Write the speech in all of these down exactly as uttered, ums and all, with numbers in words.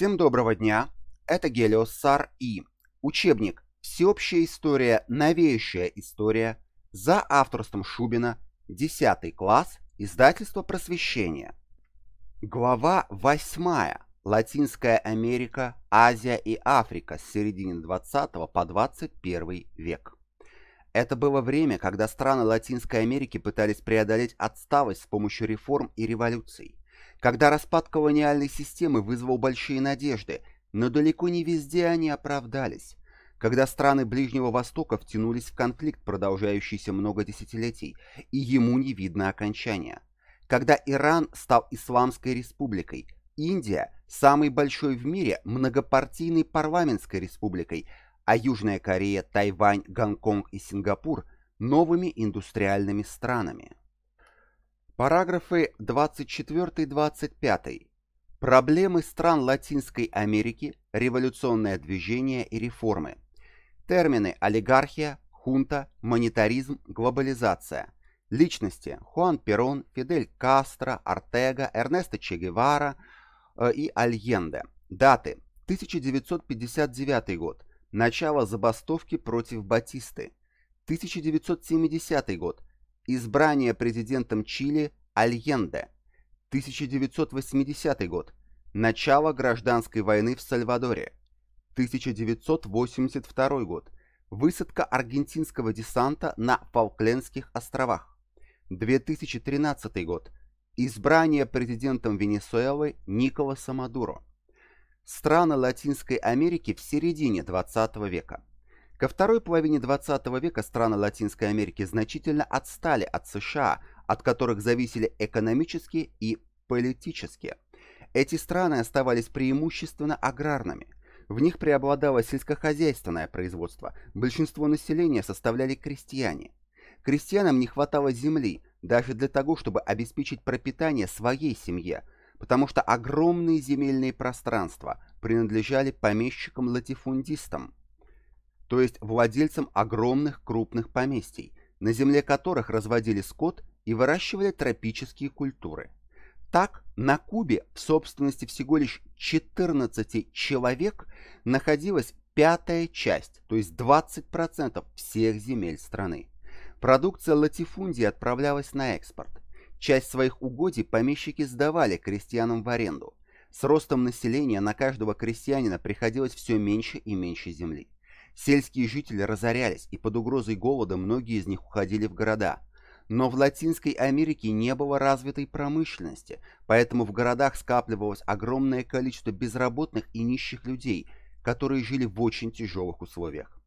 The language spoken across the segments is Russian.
Всем доброго дня, это Гелиоссар и учебник «Всеобщая история. Новейшая история» за авторством Шубина, десятый класс, издательство «Просвещение». Глава восьмая. Латинская Америка, Азия и Африка с середины двадцатого по двадцать первый век. Это было время, когда страны Латинской Америки пытались преодолеть отсталость с помощью реформ и революций, когда распад колониальной системы вызвал большие надежды, но далеко не везде они оправдались, когда страны Ближнего Востока втянулись в конфликт, продолжающийся много десятилетий, и ему не видно окончания, когда Иран стал Исламской республикой, Индия – самой большой в мире многопартийной парламентской республикой, а Южная Корея, Тайвань, Гонконг и Сингапур – новыми индустриальными странами. Параграфы двадцать четыре — двадцать пять. Проблемы стран Латинской Америки, революционное движение и реформы. Термины: олигархия, хунта, монетаризм, глобализация. Личности: Хуан Перон, Фидель Кастро, Ортега, Эрнесто Че Гевара и Альенде. Даты: тысяча девятьсот пятьдесят девятый год. Начало забастовки против Батисты. тысяча девятьсот семидесятый год. Избрание президентом Чили Альенде. тысяча девятьсот восьмидесятый год. Начало гражданской войны в Сальвадоре. тысяча девятьсот восемьдесят второй год. Высадка аргентинского десанта на Фолклендских островах. две тысячи тринадцатый год. Избрание президентом Венесуэлы Николаса Мадуро. Страны Латинской Америки в середине двадцатого века. Ко второй половине двадцатого века страны Латинской Америки значительно отстали от США, от которых зависели экономически и политически. Эти страны оставались преимущественно аграрными. В них преобладало сельскохозяйственное производство, большинство населения составляли крестьяне. Крестьянам не хватало земли, даже для того, чтобы обеспечить пропитание своей семье, потому что огромные земельные пространства принадлежали помещикам-латифундистам, то есть владельцам огромных крупных поместий, на земле которых разводили скот и выращивали тропические культуры. Так, на Кубе в собственности всего лишь четырнадцати человек находилась пятая часть, то есть двадцать процентов всех земель страны. Продукция латифундии отправлялась на экспорт. Часть своих угодий помещики сдавали крестьянам в аренду. С ростом населения на каждого крестьянина приходилось все меньше и меньше земли. Сельские жители разорялись, и под угрозой голода многие из них уходили в города. Но в Латинской Америке не было развитой промышленности, поэтому в городах скапливалось огромное количество безработных и нищих людей, которые жили в очень тяжелых условиях.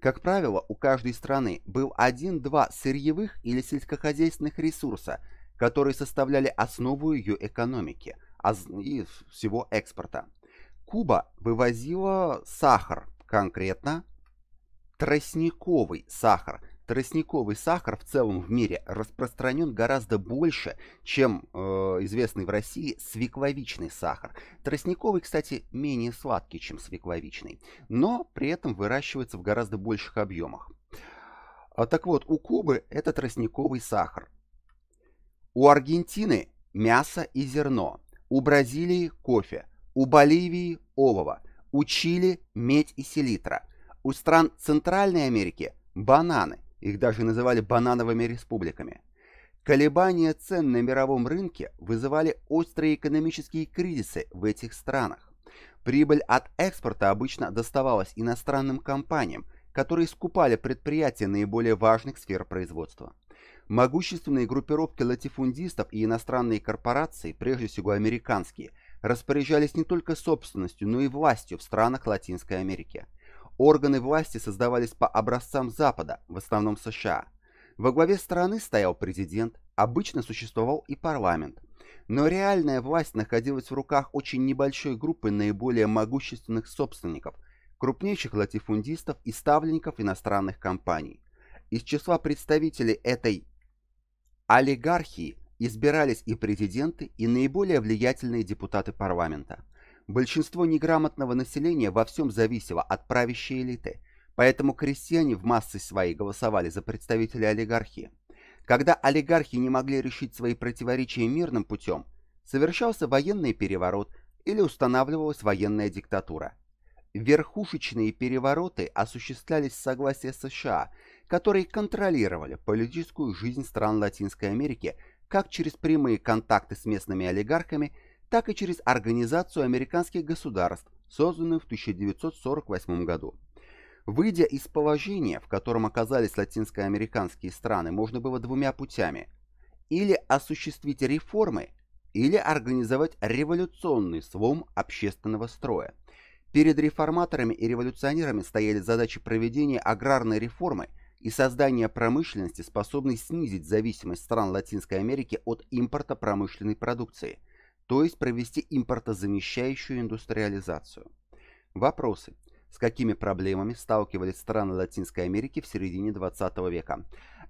Как правило, у каждой страны был один-два сырьевых или сельскохозяйственных ресурса, которые составляли основу ее экономики и всего экспорта. Куба вывозила сахар, конкретно тростниковый сахар. Тростниковый сахар в целом в мире распространен гораздо больше, чем э, известный в России свекловичный сахар. Тростниковый, кстати, менее сладкий, чем свекловичный, но при этом выращивается в гораздо больших объемах. А, так вот, у Кубы это тростниковый сахар. У Аргентины мясо и зерно, у Бразилии кофе, у Боливии олово, у Чили медь и селитра, у стран Центральной Америки бананы, их даже называли банановыми республиками. Колебания цен на мировом рынке вызывали острые экономические кризисы в этих странах. Прибыль от экспорта обычно доставалась иностранным компаниям, которые скупали предприятия наиболее важных сфер производства. Могущественные группировки латифундистов и иностранные корпорации, прежде всего американские, распоряжались не только собственностью, но и властью в странах Латинской Америки. Органы власти создавались по образцам Запада, в основном США. Во главе страны стоял президент, обычно существовал и парламент. Но реальная власть находилась в руках очень небольшой группы наиболее могущественных собственников, крупнейших латифундистов и ставленников иностранных компаний. Из числа представителей этой олигархии избирались и президенты, и наиболее влиятельные депутаты парламента. Большинство неграмотного населения во всем зависело от правящей элиты, поэтому крестьяне в массы своей голосовали за представителей олигархии. Когда олигархи не могли решить свои противоречия мирным путем, совершался военный переворот, или устанавливалась военная диктатура. Верхушечные перевороты осуществлялись с согласия США, которые контролировали политическую жизнь стран Латинской Америки как через прямые контакты с местными олигархами, так и через Организацию американских государств, созданную в тысяча девятьсот сорок восьмом году. Выйдя из положения, в котором оказались латинскоамериканские страны, можно было двумя путями – или осуществить реформы, или организовать революционный слом общественного строя. Перед реформаторами и революционерами стояли задачи проведения аграрной реформы и создания промышленности, способной снизить зависимость стран Латинской Америки от импорта промышленной продукции, то есть провести импортозамещающую индустриализацию. Вопросы. С какими проблемами сталкивались страны Латинской Америки в середине двадцатого века?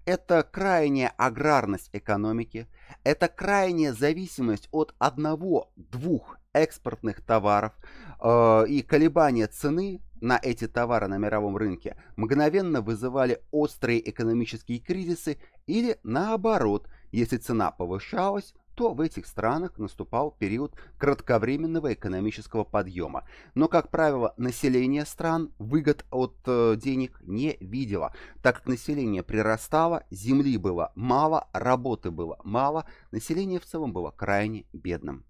Это крайняя аграрность экономики, это крайняя зависимость от одного-двух экспортных товаров э, и колебания цены на эти товары на мировом рынке мгновенно вызывали острые экономические кризисы или наоборот, если цена повышалась, то в этих странах наступал период кратковременного экономического подъема. Но, как правило, население стран выгод от э, денег не видело, так как население прирастало, земли было мало, работы было мало, население в целом было крайне бедным.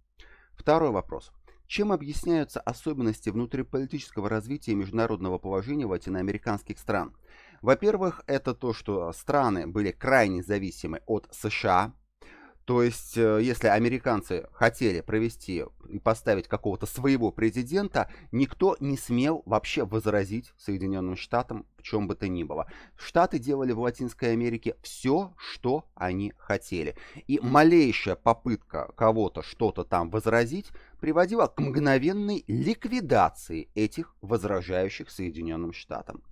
Второй вопрос. Чем объясняются особенности внутриполитического развития международного положения латиноамериканских стран? Во-первых, это то, что страны были крайне зависимы от США. То есть, если американцы хотели провести и поставить какого-то своего президента, никто не смел вообще возразить Соединенным Штатам в чем бы то ни было. Штаты делали в Латинской Америке все, что они хотели. И малейшая попытка кого-то что-то там возразить приводила к мгновенной ликвидации этих возражающих Соединенным Штатам.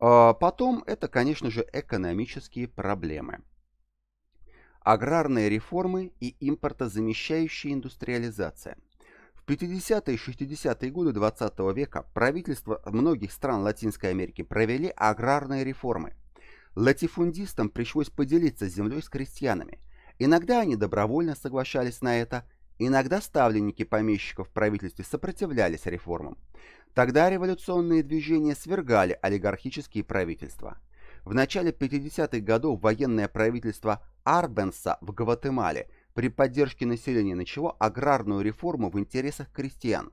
Потом это, конечно же, экономические проблемы. Аграрные реформы и импортозамещающая индустриализация. В пятидесятые и шестидесятые годы двадцатого века правительства многих стран Латинской Америки провели аграрные реформы. Латифундистам пришлось поделиться землей с крестьянами. Иногда они добровольно соглашались на это, иногда ставленники помещиков в правительстве сопротивлялись реформам. Тогда революционные движения свергали олигархические правительства. В начале пятидесятых годов военное правительство Арбенса в Гватемале при поддержке населения начало аграрную реформу в интересах крестьян.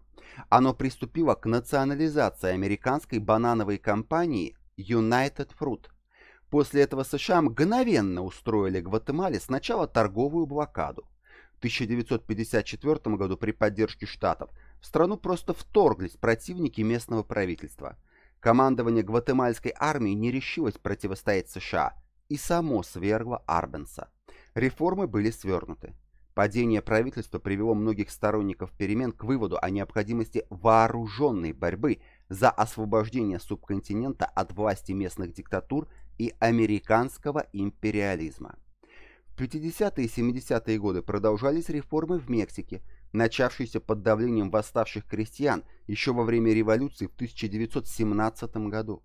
Оно приступило к национализации американской банановой компании United Fruit. После этого США мгновенно устроили Гватемале сначала торговую блокаду. В тысяча девятьсот пятьдесят четвёртом году при поддержке Штатов в страну просто вторглись противники местного правительства. Командование гватемальской армии не решилось противостоять США и само свергло Арбенса. Реформы были свернуты. Падение правительства привело многих сторонников перемен к выводу о необходимости вооруженной борьбы за освобождение субконтинента от власти местных диктатур и американского империализма. В пятидесятые и семидесятые годы продолжались реформы в Мексике, начавшийся под давлением восставших крестьян еще во время революции в тысяча девятьсот семнадцатом году.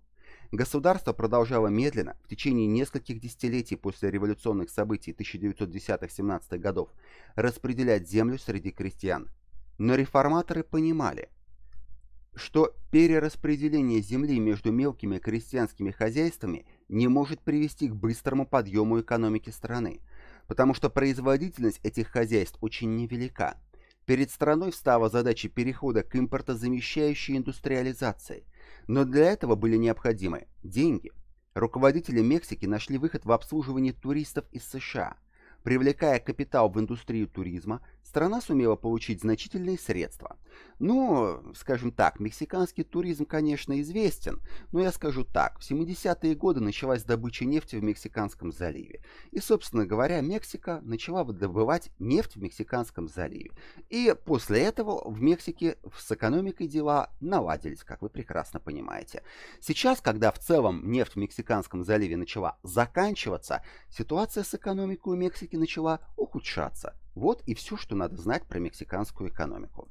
Государство продолжало медленно, в течение нескольких десятилетий после революционных событий тысяча девятьсот десятых — семнадцатых годов, распределять землю среди крестьян. Но реформаторы понимали, что перераспределение земли между мелкими крестьянскими хозяйствами не может привести к быстрому подъему экономики страны, потому что производительность этих хозяйств очень невелика. Перед страной встала задача перехода к импортозамещающей индустриализации, но для этого были необходимы деньги. Руководители Мексики нашли выход в обслуживании туристов из США. Привлекая капитал в индустрию туризма, страна сумела получить значительные средства. Ну, скажем так, мексиканский туризм, конечно, известен, но я скажу так, в семидесятые годы началась добыча нефти в Мексиканском заливе. И, собственно говоря, Мексика начала добывать нефть в Мексиканском заливе. И после этого в Мексике с экономикой дела наладились, как вы прекрасно понимаете. Сейчас, когда в целом нефть в Мексиканском заливе начала заканчиваться, ситуация с экономикой у Мексики начала ухудшаться. Вот и все, что надо знать про мексиканскую экономику.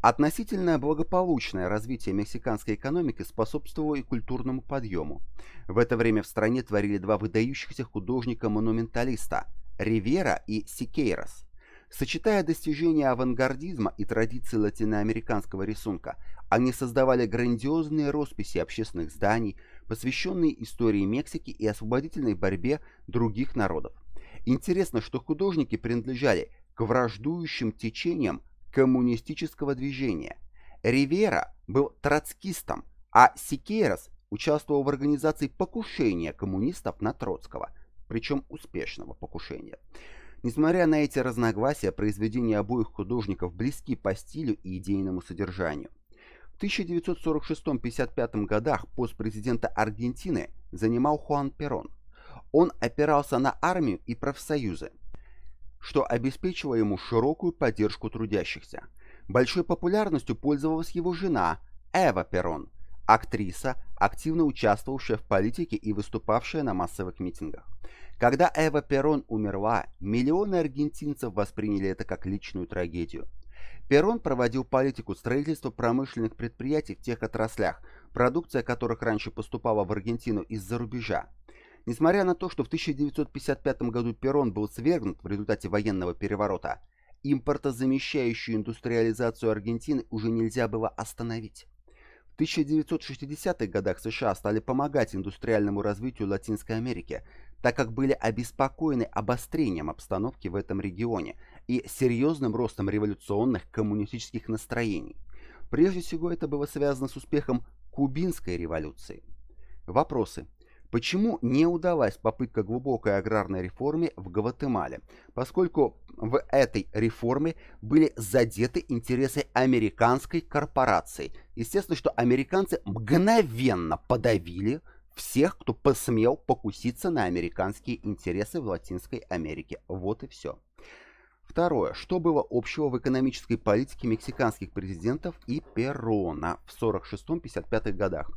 Относительно благополучное развитие мексиканской экономики способствовало и культурному подъему. В это время в стране творили два выдающихся художника-монументалиста – Ривера и Сикейрос. Сочетая достижения авангардизма и традиции латиноамериканского рисунка, они создавали грандиозные росписи общественных зданий, посвященные истории Мексики и освободительной борьбе других народов. Интересно, что художники принадлежали к враждующим течениям коммунистического движения. Ривера был троцкистом, а Сикейрос участвовал в организации покушения коммунистов на Троцкого, причем успешного покушения. Несмотря на эти разногласия, произведения обоих художников близки по стилю и идейному содержанию. В тысяча девятьсот сорок шестом — тысяча девятьсот пятьдесят пятом годах пост президента Аргентины занимал Хуан Перон. Он опирался на армию и профсоюзы, что обеспечивало ему широкую поддержку трудящихся. Большой популярностью пользовалась его жена Эва Перон, актриса, активно участвовавшая в политике и выступавшая на массовых митингах. Когда Эва Перон умерла, миллионы аргентинцев восприняли это как личную трагедию. Перон проводил политику строительства промышленных предприятий в тех отраслях, продукция которых раньше поступала в Аргентину из-за рубежа. Несмотря на то, что в тысяча девятьсот пятьдесят пятом году Перон был свергнут в результате военного переворота, импортозамещающую индустриализацию Аргентины уже нельзя было остановить. В тысяча девятьсот шестидесятых годах США стали помогать индустриальному развитию Латинской Америки, так как были обеспокоены обострением обстановки в этом регионе и серьезным ростом революционных коммунистических настроений. Прежде всего, это было связано с успехом Кубинской революции. Вопросы. Почему не удалась попытка глубокой аграрной реформы в Гватемале, поскольку в этой реформе были задеты интересы американской корпорации? Естественно, что американцы мгновенно подавили всех, кто посмел покуситься на американские интересы в Латинской Америке. Вот и все. Второе. Что было общего в экономической политике мексиканских президентов и Перона в сорок шестом — пятьдесят пятом годах?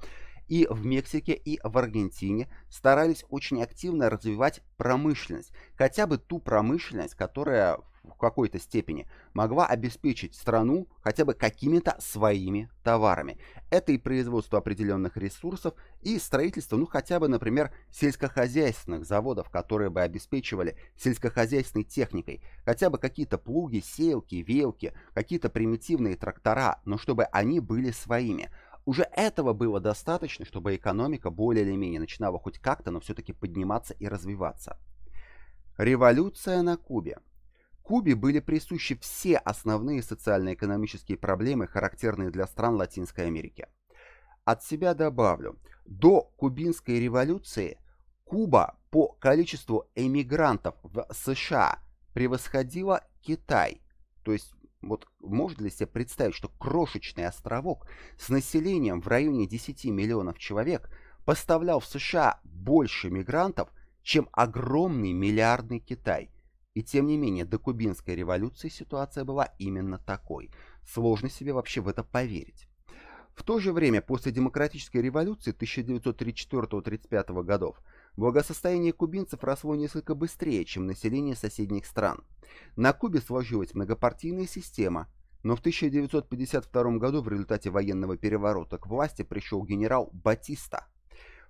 И в Мексике, и в Аргентине старались очень активно развивать промышленность, хотя бы ту промышленность, которая в какой-то степени могла обеспечить страну хотя бы какими-то своими товарами. Это и производство определенных ресурсов, и строительство, ну хотя бы, например, сельскохозяйственных заводов, которые бы обеспечивали сельскохозяйственной техникой, хотя бы какие-то плуги, сеялки, веялки, какие-то примитивные трактора, но чтобы они были своими. Уже этого было достаточно, чтобы экономика более или менее начинала хоть как-то, но все-таки подниматься и развиваться. Революция на Кубе. Кубе были присущи все основные социально-экономические проблемы, характерные для стран Латинской Америки. От себя добавлю, до Кубинской революции Куба по количеству эмигрантов в США превосходила Китай, то есть вот можно ли себе представить, что крошечный островок с населением в районе десяти миллионов человек поставлял в США больше мигрантов, чем огромный миллиардный Китай? И тем не менее, до Кубинской революции ситуация была именно такой. Сложно себе вообще в это поверить. В то же время, после демократической революции тысяча девятьсот тридцать четвёртого — тридцать пятого годов, благосостояние кубинцев росло несколько быстрее, чем население соседних стран. На Кубе сложилась многопартийная система, но в тысяча девятьсот пятьдесят втором году в результате военного переворота к власти пришел генерал Батиста.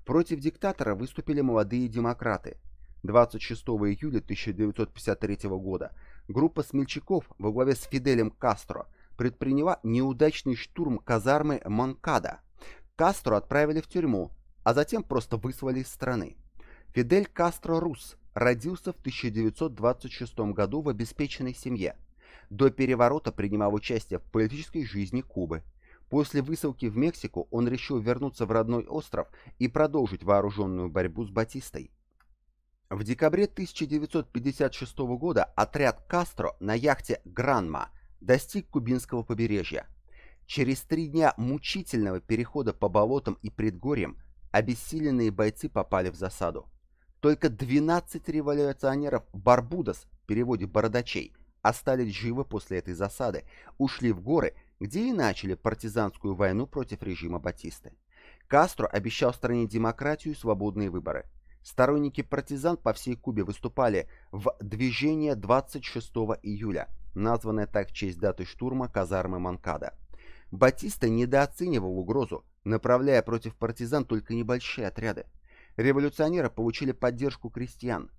Против диктатора выступили молодые демократы. двадцать шестого июля тысяча девятьсот пятьдесят третьего года группа смельчаков во главе с Фиделем Кастро предприняла неудачный штурм казармы Монкада. Кастро отправили в тюрьму, а затем просто выслали из страны. Фидель Кастро Рус родился в тысяча девятьсот двадцать шестом году в обеспеченной семье. До переворота принимал участие в политической жизни Кубы. После высылки в Мексику он решил вернуться в родной остров и продолжить вооруженную борьбу с Батистой. В декабре тысяча девятьсот пятьдесят шестого года отряд Кастро на яхте «Гранма» достиг кубинского побережья. Через три дня мучительного перехода по болотам и предгорьям обессиленные бойцы попали в засаду. Только двенадцать революционеров «Барбудос», в переводе «бородачей», остались живы после этой засады, ушли в горы, где и начали партизанскую войну против режима Батисты. Кастро обещал стране демократию и свободные выборы. Сторонники партизан по всей Кубе выступали в движение двадцать шестого июля, названное так в честь даты штурма казармы Монкада. Батиста недооценивал угрозу, направляя против партизан только небольшие отряды. Революционеры получили поддержку крестьян.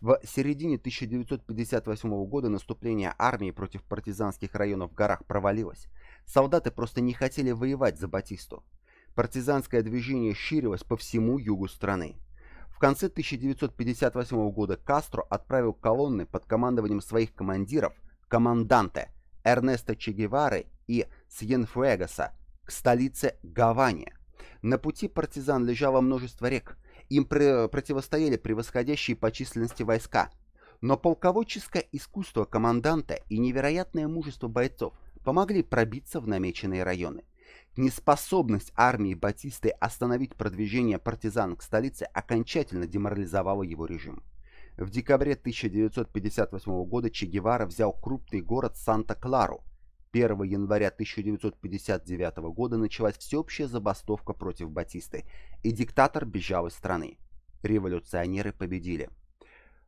В середине тысяча девятьсот пятьдесят восьмого года наступление армии против партизанских районов в горах провалилось. Солдаты просто не хотели воевать за Батисту. Партизанское движение ширилось по всему югу страны. В конце тысяча девятьсот пятьдесят восьмого года Кастро отправил колонны под командованием своих командиров, команданте Эрнесто Че Гевары и Сьенфуэгоса, к столице Гаване. На пути партизан лежало множество рек. Им противостояли превосходящие по численности войска. Но полководческое искусство команданта и невероятное мужество бойцов помогли пробиться в намеченные районы. Неспособность армии Батисты остановить продвижение партизан к столице окончательно деморализовала его режим. В декабре тысяча девятьсот пятьдесят восьмого года Че Гевара взял крупный город Санта-Клару. первого января тысяча девятьсот пятьдесят девятого года началась всеобщая забастовка против Батисты, и диктатор бежал из страны. Революционеры победили.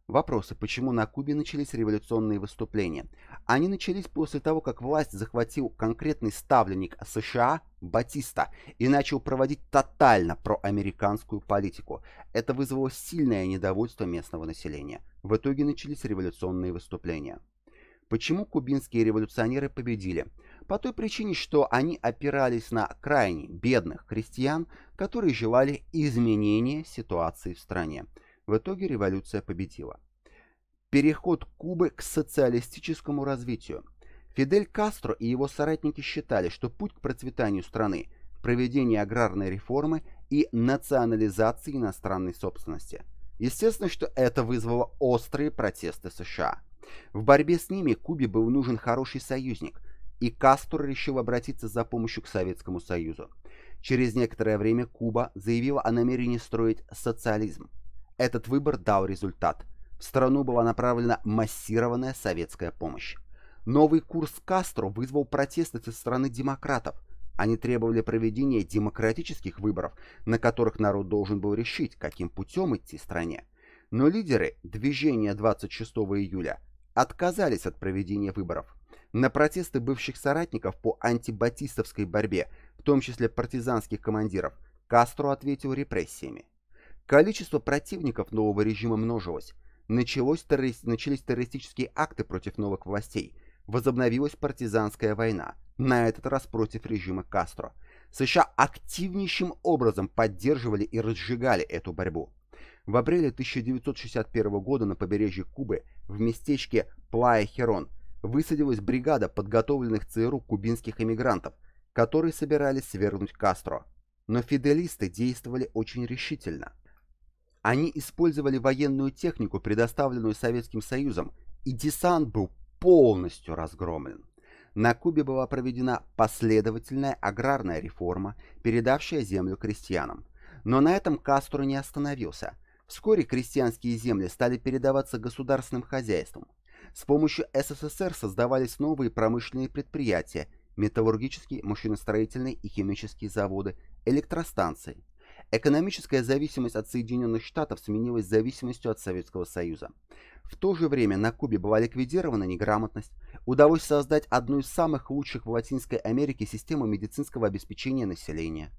Вопросы, почему на Кубе начались революционные выступления? Они начались после того, как власть захватил конкретный ставленник США Батиста и начал проводить тотально проамериканскую политику. Это вызвало сильное недовольство местного населения. В итоге начались революционные выступления. Почему кубинские революционеры победили? По той причине, что они опирались на крайне бедных крестьян, которые желали изменения ситуации в стране. В итоге революция победила. Переход Кубы к социалистическому развитию. Фидель Кастро и его соратники считали, что путь к процветанию страны – проведение аграрной реформы и национализации иностранной собственности. Естественно, что это вызвало острые протесты США. В борьбе с ними Кубе был нужен хороший союзник, и Кастро решил обратиться за помощью к Советскому Союзу. Через некоторое время Куба заявила о намерении строить социализм. Этот выбор дал результат. В страну была направлена массированная советская помощь. Новый курс Кастро вызвал протесты со стороны демократов. Они требовали проведения демократических выборов, на которых народ должен был решить, каким путем идти стране. Но лидеры движения двадцать шестого июля отказались от проведения выборов. На протесты бывших соратников по антибатистовской борьбе, в том числе партизанских командиров, Кастро ответил репрессиями. Количество противников нового режима множилось. Началось террори... Начались террористические акты против новых властей. Возобновилась партизанская война, на этот раз против режима Кастро. США активнейшим образом поддерживали и разжигали эту борьбу. В апреле тысяча девятьсот шестьдесят первого года на побережье Кубы в местечке Плая-Херон высадилась бригада подготовленных ЦРУ кубинских эмигрантов, которые собирались свергнуть Кастро. Но фиделисты действовали очень решительно. Они использовали военную технику, предоставленную Советским Союзом, и десант был полностью разгромлен. На Кубе была проведена последовательная аграрная реформа, передавшая землю крестьянам. Но на этом Кастро не остановился. Вскоре крестьянские земли стали передаваться государственным хозяйствам. С помощью СССР создавались новые промышленные предприятия, металлургические, машиностроительные и химические заводы, электростанции. Экономическая зависимость от Соединенных Штатов сменилась зависимостью от Советского Союза. В то же время на Кубе была ликвидирована неграмотность, удалось создать одну из самых лучших в Латинской Америке систему медицинского обеспечения населения.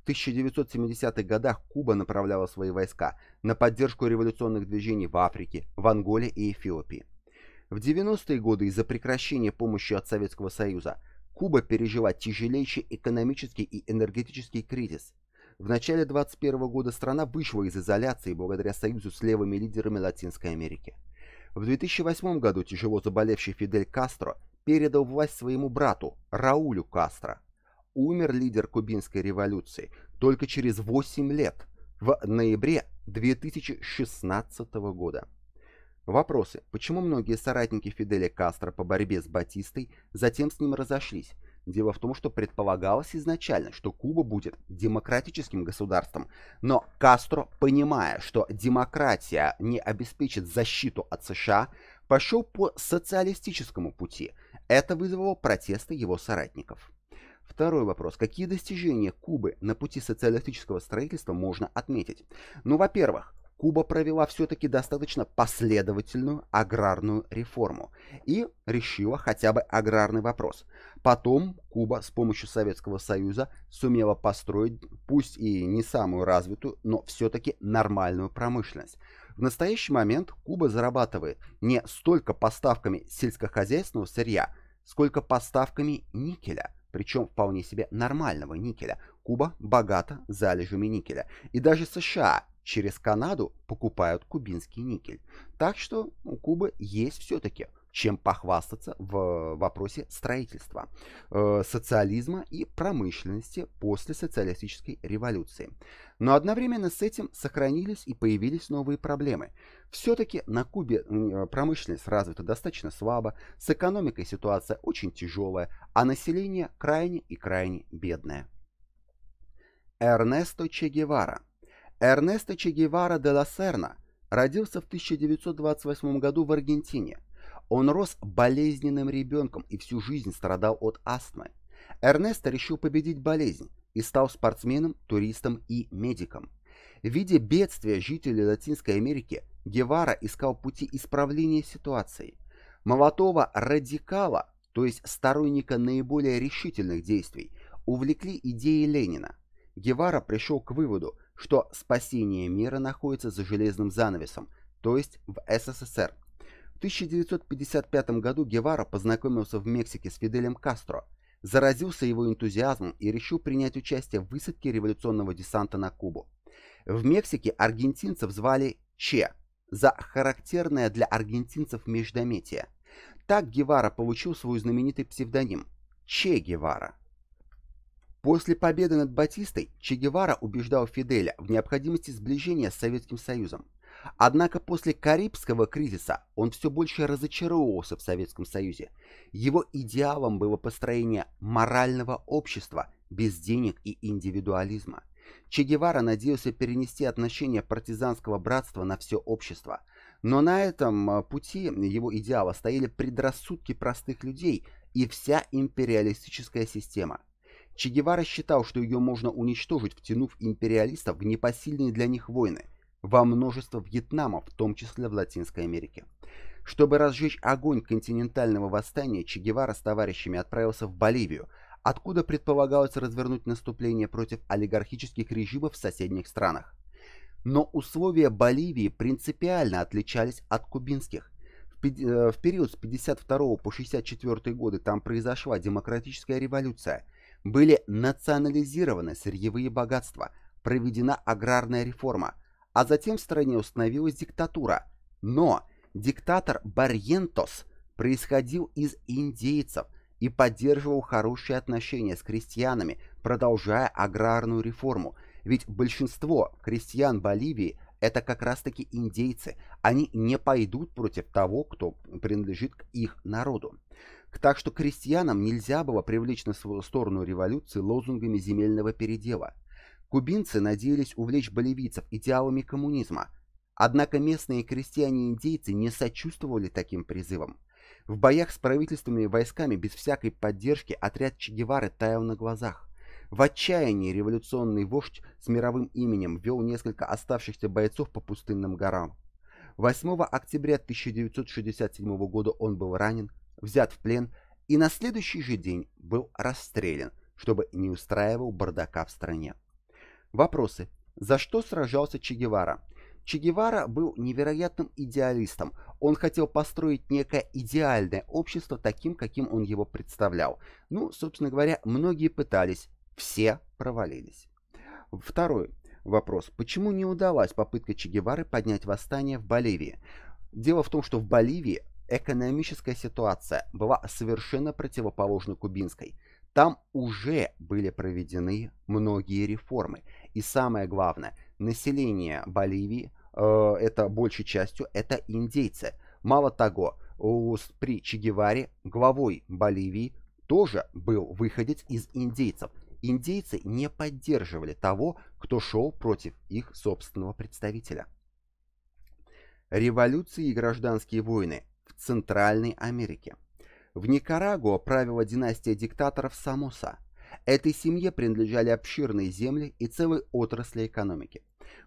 В тысяча девятьсот семидесятых годах Куба направляла свои войска на поддержку революционных движений в Африке, в Анголе и Эфиопии. В девяностые годы из-за прекращения помощи от Советского Союза Куба пережила тяжелейший экономический и энергетический кризис. В начале двадцать первого года страна вышла из изоляции благодаря союзу с левыми лидерами Латинской Америки. В две тысячи восьмом году тяжело заболевший Фидель Кастро передал власть своему брату Раулю Кастро. Умер лидер кубинской революции только через восемь лет, в ноябре две тысячи шестнадцатого года. Вопросы. Почему многие соратники Фиделя Кастро по борьбе с Батистой затем с ним разошлись? Дело в том, что предполагалось изначально, что Куба будет демократическим государством, но Кастро, понимая, что демократия не обеспечит защиту от США, пошел по социалистическому пути. Это вызвало протесты его соратников. Второй вопрос. Какие достижения Кубы на пути социалистического строительства можно отметить? Ну, во-первых, Куба провела все-таки достаточно последовательную аграрную реформу и решила хотя бы аграрный вопрос. Потом Куба с помощью Советского Союза сумела построить, пусть и не самую развитую, но все-таки нормальную промышленность. В настоящий момент Куба зарабатывает не столько поставками сельскохозяйственного сырья, сколько поставками никеля, причем вполне себе нормального никеля. Куба богата залежами никеля. И даже США через Канаду покупают кубинский никель. Так что у Кубы есть все-таки чем похвастаться в вопросе строительства, э, социализма и промышленности после социалистической революции. Но одновременно с этим сохранились и появились новые проблемы. Все-таки на Кубе промышленность развита достаточно слабо, с экономикой ситуация очень тяжелая, а население крайне и крайне бедное. Эрнесто Че Гевара. Эрнесто Че Гевара де ла Серна родился в тысяча девятьсот двадцать восьмом году в Аргентине. Он рос болезненным ребенком и всю жизнь страдал от астмы. Эрнесто решил победить болезнь и стал спортсменом, туристом и медиком. Видя бедствия жителей Латинской Америки, Гевара искал пути исправления ситуации. Молодого радикала, то есть сторонника наиболее решительных действий, увлекли идеи Ленина. Гевара пришел к выводу, что спасение мира находится за железным занавесом, то есть в СССР. В тысяча девятьсот пятьдесят пятом году Гевара познакомился в Мексике с Фиделем Кастро, заразился его энтузиазмом и решил принять участие в высадке революционного десанта на Кубу. В Мексике аргентинцев звали Че за характерное для аргентинцев междометие. Так Гевара получил свой знаменитый псевдоним Че Гевара. После победы над Батистой Че Гевара убеждал Фиделя в необходимости сближения с Советским Союзом. Однако после Карибского кризиса он все больше разочаровывался в Советском Союзе. Его идеалом было построение морального общества без денег и индивидуализма. Че Гевара надеялся перенести отношения партизанского братства на все общество. Но на этом пути его идеала стояли предрассудки простых людей и вся империалистическая система. Че Гевара считал, что ее можно уничтожить, втянув империалистов в непосильные для них войны, во множество Вьетнамов, в том числе в Латинской Америке. Чтобы разжечь огонь континентального восстания, Че Гевара с товарищами отправился в Боливию, откуда предполагалось развернуть наступление против олигархических режимов в соседних странах. Но условия Боливии принципиально отличались от кубинских. В период с пятьдесят второго по шестьдесят четвёртый годы там произошла демократическая революция, были национализированы сырьевые богатства, проведена аграрная реформа, а затем в стране установилась диктатура. Но диктатор Барьентос происходил из индейцев и поддерживал хорошие отношения с крестьянами, продолжая аграрную реформу. Ведь большинство крестьян Боливии – это как раз-таки индейцы. Они не пойдут против того, кто принадлежит к их народу. Так что крестьянам нельзя было привлечь на свою сторону революции лозунгами земельного передела. Кубинцы надеялись увлечь боливийцев идеалами коммунизма, однако местные крестьяне-индейцы не сочувствовали таким призывам. В боях с правительственными войсками без всякой поддержки отряд Че Гевары таял на глазах. В отчаянии революционный вождь с мировым именем вел несколько оставшихся бойцов по пустынным горам. восьмого октября тысяча девятьсот шестьдесят седьмого года он был ранен, взят в плен и на следующий же день был расстрелян, чтобы не устраивал бардака в стране. Вопросы. За что сражался Че Гевара? Че Гевара был невероятным идеалистом. Он хотел построить некое идеальное общество таким, каким он его представлял. Ну, собственно говоря, многие пытались, все провалились. Второй вопрос. Почему не удалась попытка Че Гевары поднять восстание в Боливии? Дело в том, что в Боливии экономическая ситуация была совершенно противоположна кубинской. Там уже были проведены многие реформы. И самое главное, население Боливии, э, это большей частью, это индейцы. Мало того, у, при Че Геваре главой Боливии тоже был выходец из индейцев. Индейцы не поддерживали того, кто шел против их собственного представителя. Революции и гражданские войны в Центральной Америке. В Никарагуа правила династия диктаторов Самоса. Этой семье принадлежали обширные земли и целые отрасли экономики.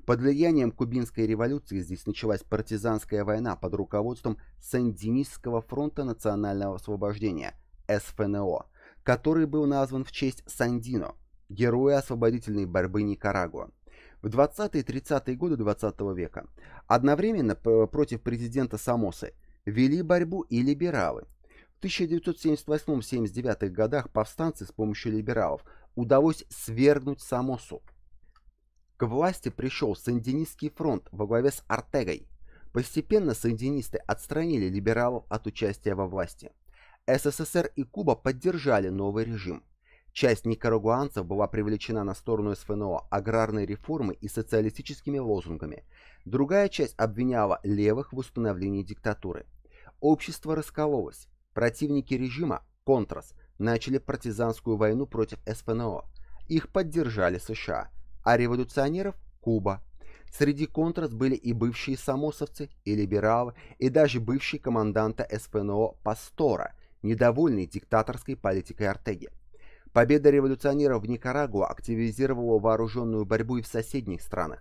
Под влиянием кубинской революции здесь началась партизанская война под руководством Сандинистского фронта национального освобождения (эс эф эн о), который был назван в честь Сандино, героя освободительной борьбы Никарагуа. в двадцатые-тридцатые годы двадцатого века. Одновременно против президента Самосы вели борьбу и либералы. В тысяча девятьсот семьдесят восьмом — семьдесят девятом годах повстанцы с помощью либералов удалось свергнуть Самосу. К власти пришел Сандинистский фронт во главе с Ортегой. Постепенно сандинисты отстранили либералов от участия во власти. СССР и Куба поддержали новый режим. Часть никарагуанцев была привлечена на сторону СФНО аграрной реформы и социалистическими лозунгами. Другая часть обвиняла левых в установлении диктатуры. Общество раскололось. Противники режима, Контрас, начали партизанскую войну против СФНО. Их поддержали США, а революционеров – Куба. Среди Контрас были и бывшие самосовцы, и либералы, и даже бывший команданта СФНО Пастора, недовольный диктаторской политикой Ортеги. Победа революционеров в Никарагуа активизировала вооруженную борьбу и в соседних странах.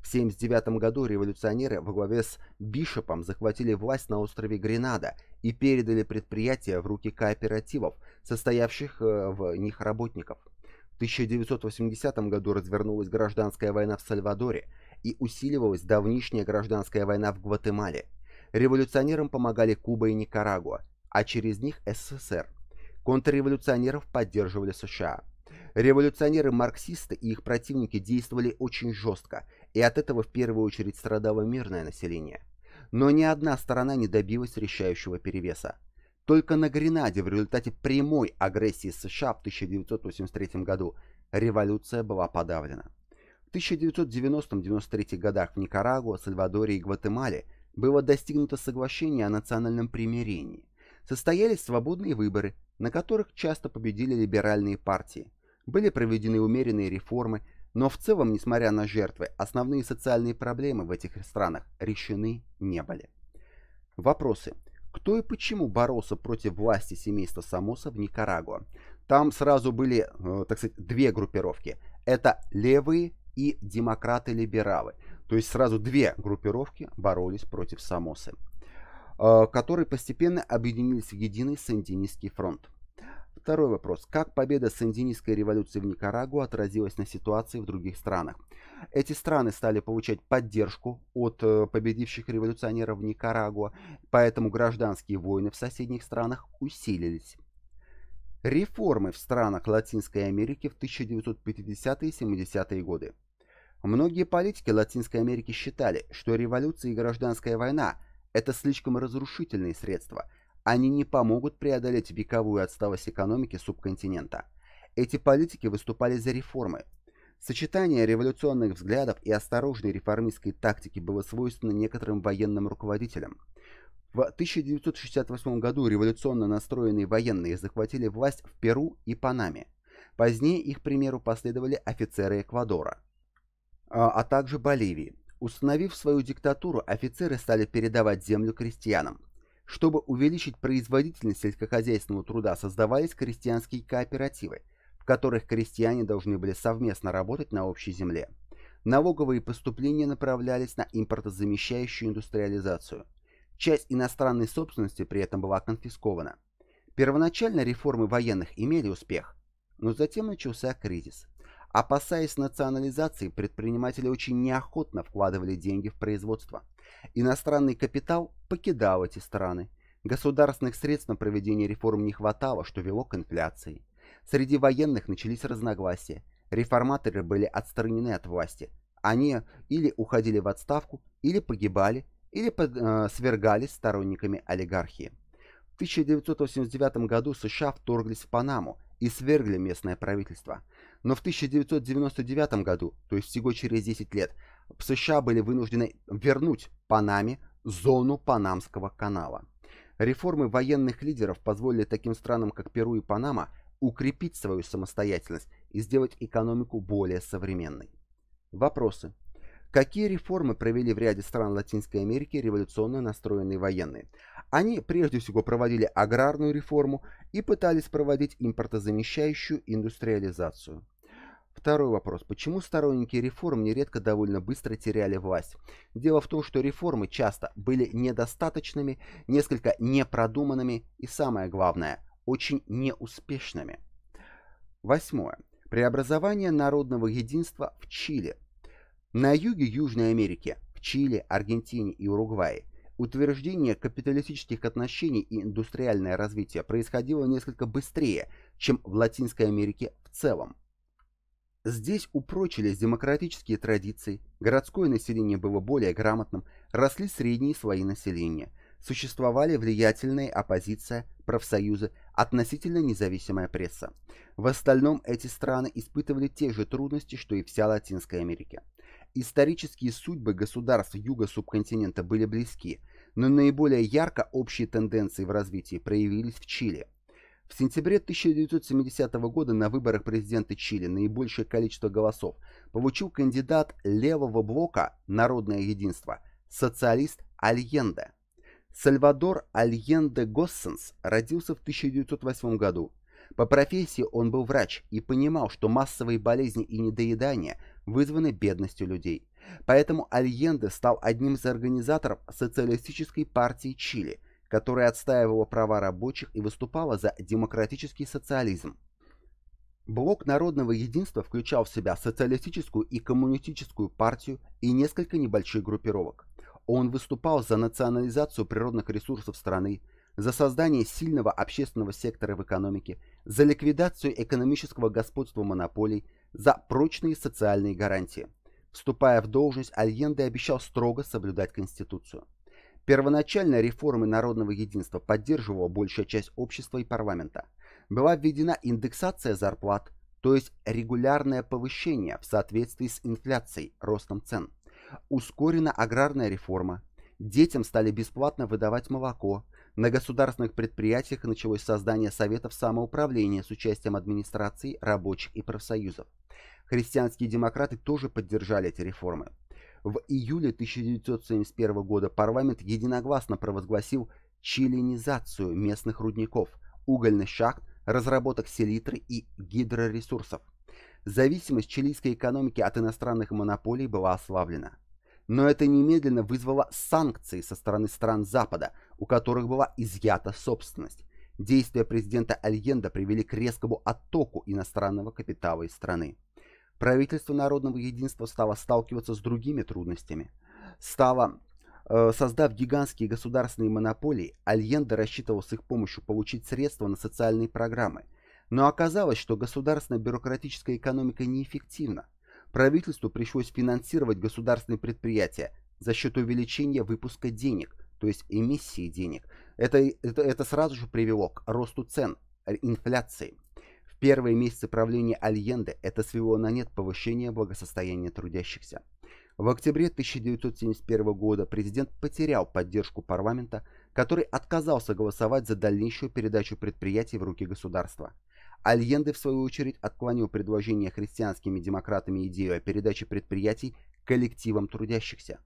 В тысяча девятьсот семьдесят девятом году революционеры во главе с Бишопом захватили власть на острове Гренада и передали предприятия в руки кооперативов, состоявших в них работников. В тысяча девятьсот восьмидесятом году развернулась гражданская война в Сальвадоре и усиливалась давнишняя гражданская война в Гватемале. Революционерам помогали Куба и Никарагуа, а через них СССР. Контрреволюционеров поддерживали США. Революционеры-марксисты и их противники действовали очень жестко, и от этого в первую очередь страдало мирное население. Но ни одна сторона не добилась решающего перевеса. Только на Гренаде в результате прямой агрессии США в тысяча девятьсот восемьдесят третьем году революция была подавлена. В тысяча девятьсот девяностом — девяносто третьем годах в Никарагуа, Сальвадоре и Гватемале было достигнуто соглашение о национальном примирении. Состоялись свободные выборы, на которых часто победили либеральные партии. Были проведены умеренные реформы, но в целом, несмотря на жертвы, основные социальные проблемы в этих странах решены не были. Вопросы. Кто и почему боролся против власти семейства Самоса в Никарагуа? Там сразу были, так сказать, две группировки. Это левые и демократы-либералы. То есть сразу две группировки боролись против Самосы, которые постепенно объединились в единый Сандинистский фронт. Второй вопрос. Как победа Сандинистской революции в Никарагуа отразилась на ситуации в других странах? Эти страны стали получать поддержку от победивших революционеров в Никарагуа, поэтому гражданские войны в соседних странах усилились. Реформы в странах Латинской Америки в тысяча девятьсот пятидесятые — семидесятые годы. Многие политики Латинской Америки считали, что революция и гражданская война – это слишком разрушительные средства. Они не помогут преодолеть вековую отсталость экономики субконтинента. Эти политики выступали за реформы. Сочетание революционных взглядов и осторожной реформистской тактики было свойственно некоторым военным руководителям. В тысяча девятьсот шестьдесят восьмом году революционно настроенные военные захватили власть в Перу и Панаме. Позднее их примеру последовали офицеры Эквадора, а также Боливии. Установив свою диктатуру, офицеры стали передавать землю крестьянам. Чтобы увеличить производительность сельскохозяйственного труда, создавались крестьянские кооперативы, в которых крестьяне должны были совместно работать на общей земле. Налоговые поступления направлялись на импортозамещающую индустриализацию. Часть иностранной собственности при этом была конфискована. Первоначально реформы военных имели успех, но затем начался кризис. Опасаясь национализации, предприниматели очень неохотно вкладывали деньги в производство. Иностранный капитал покидал эти страны. Государственных средств на проведение реформ не хватало, что вело к инфляции. Среди военных начались разногласия. Реформаторы были отстранены от власти. Они или уходили в отставку, или погибали, или свергались сторонниками олигархии. В тысяча девятьсот восемьдесят девятом году США вторглись в Панаму и свергли местное правительство. Но в тысяча девятьсот девяносто девятом году, то есть всего через десять лет, в США были вынуждены вернуть Панаме зону Панамского канала. Реформы военных лидеров позволили таким странам, как Перу и Панама, укрепить свою самостоятельность и сделать экономику более современной. Вопросы. Какие реформы провели в ряде стран Латинской Америки революционно настроенные военные? Они прежде всего проводили аграрную реформу и пытались проводить импортозамещающую индустриализацию. Второй вопрос. Почему сторонники реформ нередко довольно быстро теряли власть? Дело в том, что реформы часто были недостаточными, несколько непродуманными и, самое главное, очень неуспешными. Восьмое. Преобразование народного единства в Чили. На юге Южной Америки, в Чили, Аргентине и Уругвае, утверждение капиталистических отношений и индустриальное развитие происходило несколько быстрее, чем в Латинской Америке в целом. Здесь упрочились демократические традиции, городское население было более грамотным, росли средние слои населения, существовали влиятельные оппозиция, профсоюзы, относительно независимая пресса. В остальном эти страны испытывали те же трудности, что и вся Латинская Америка. Исторические судьбы государств юга субконтинента были близки, но наиболее ярко общие тенденции в развитии проявились в Чили. В сентябре тысяча девятьсот семидесятого года на выборах президента Чили наибольшее количество голосов получил кандидат левого блока «Народное единство» социалист Альенде. Сальвадор Альенде Госсенс родился в тысяча девятьсот восьмом году. По профессии он был врач и понимал, что массовые болезни и недоедания вызваны бедностью людей. Поэтому Альенде стал одним из организаторов социалистической партии Чили, которая отстаивала права рабочих и выступала за демократический социализм. Блок народного единства включал в себя социалистическую и коммунистическую партию и несколько небольших группировок. Он выступал за национализацию природных ресурсов страны, за создание сильного общественного сектора в экономике, за ликвидацию экономического господства монополий, за прочные социальные гарантии. Вступая в должность, Альенде обещал строго соблюдать Конституцию. Первоначально реформы народного единства поддерживала большая часть общества и парламента. Была введена индексация зарплат, то есть регулярное повышение в соответствии с инфляцией, ростом цен. Ускорена аграрная реформа. Детям стали бесплатно выдавать молоко. На государственных предприятиях началось создание советов самоуправления с участием администрации, рабочих и профсоюзов. Христианские демократы тоже поддержали эти реформы. В июле тысяча девятьсот семьдесят первого года парламент единогласно провозгласил чилинизацию местных рудников, угольных шахт, разработок селитры и гидроресурсов. Зависимость чилийской экономики от иностранных монополий была ослаблена. Но это немедленно вызвало санкции со стороны стран Запада, у которых была изъята собственность. Действия президента Альенде привели к резкому оттоку иностранного капитала из страны. Правительство народного единства стало сталкиваться с другими трудностями. Стало, э, создав гигантские государственные монополии, Альенде рассчитывал с их помощью получить средства на социальные программы. Но оказалось, что государственная бюрократическая экономика неэффективна. Правительству пришлось финансировать государственные предприятия за счет увеличения выпуска денег, то есть эмиссии денег. Это, это, это сразу же привело к росту цен, инфляции. Первые месяцы правления Альенде это свело на нет повышение благосостояния трудящихся. В октябре тысяча девятьсот семьдесят первого года президент потерял поддержку парламента, который отказался голосовать за дальнейшую передачу предприятий в руки государства. Альенде, в свою очередь, отклонил предложение христианскими демократами идею о передаче предприятий коллективам трудящихся.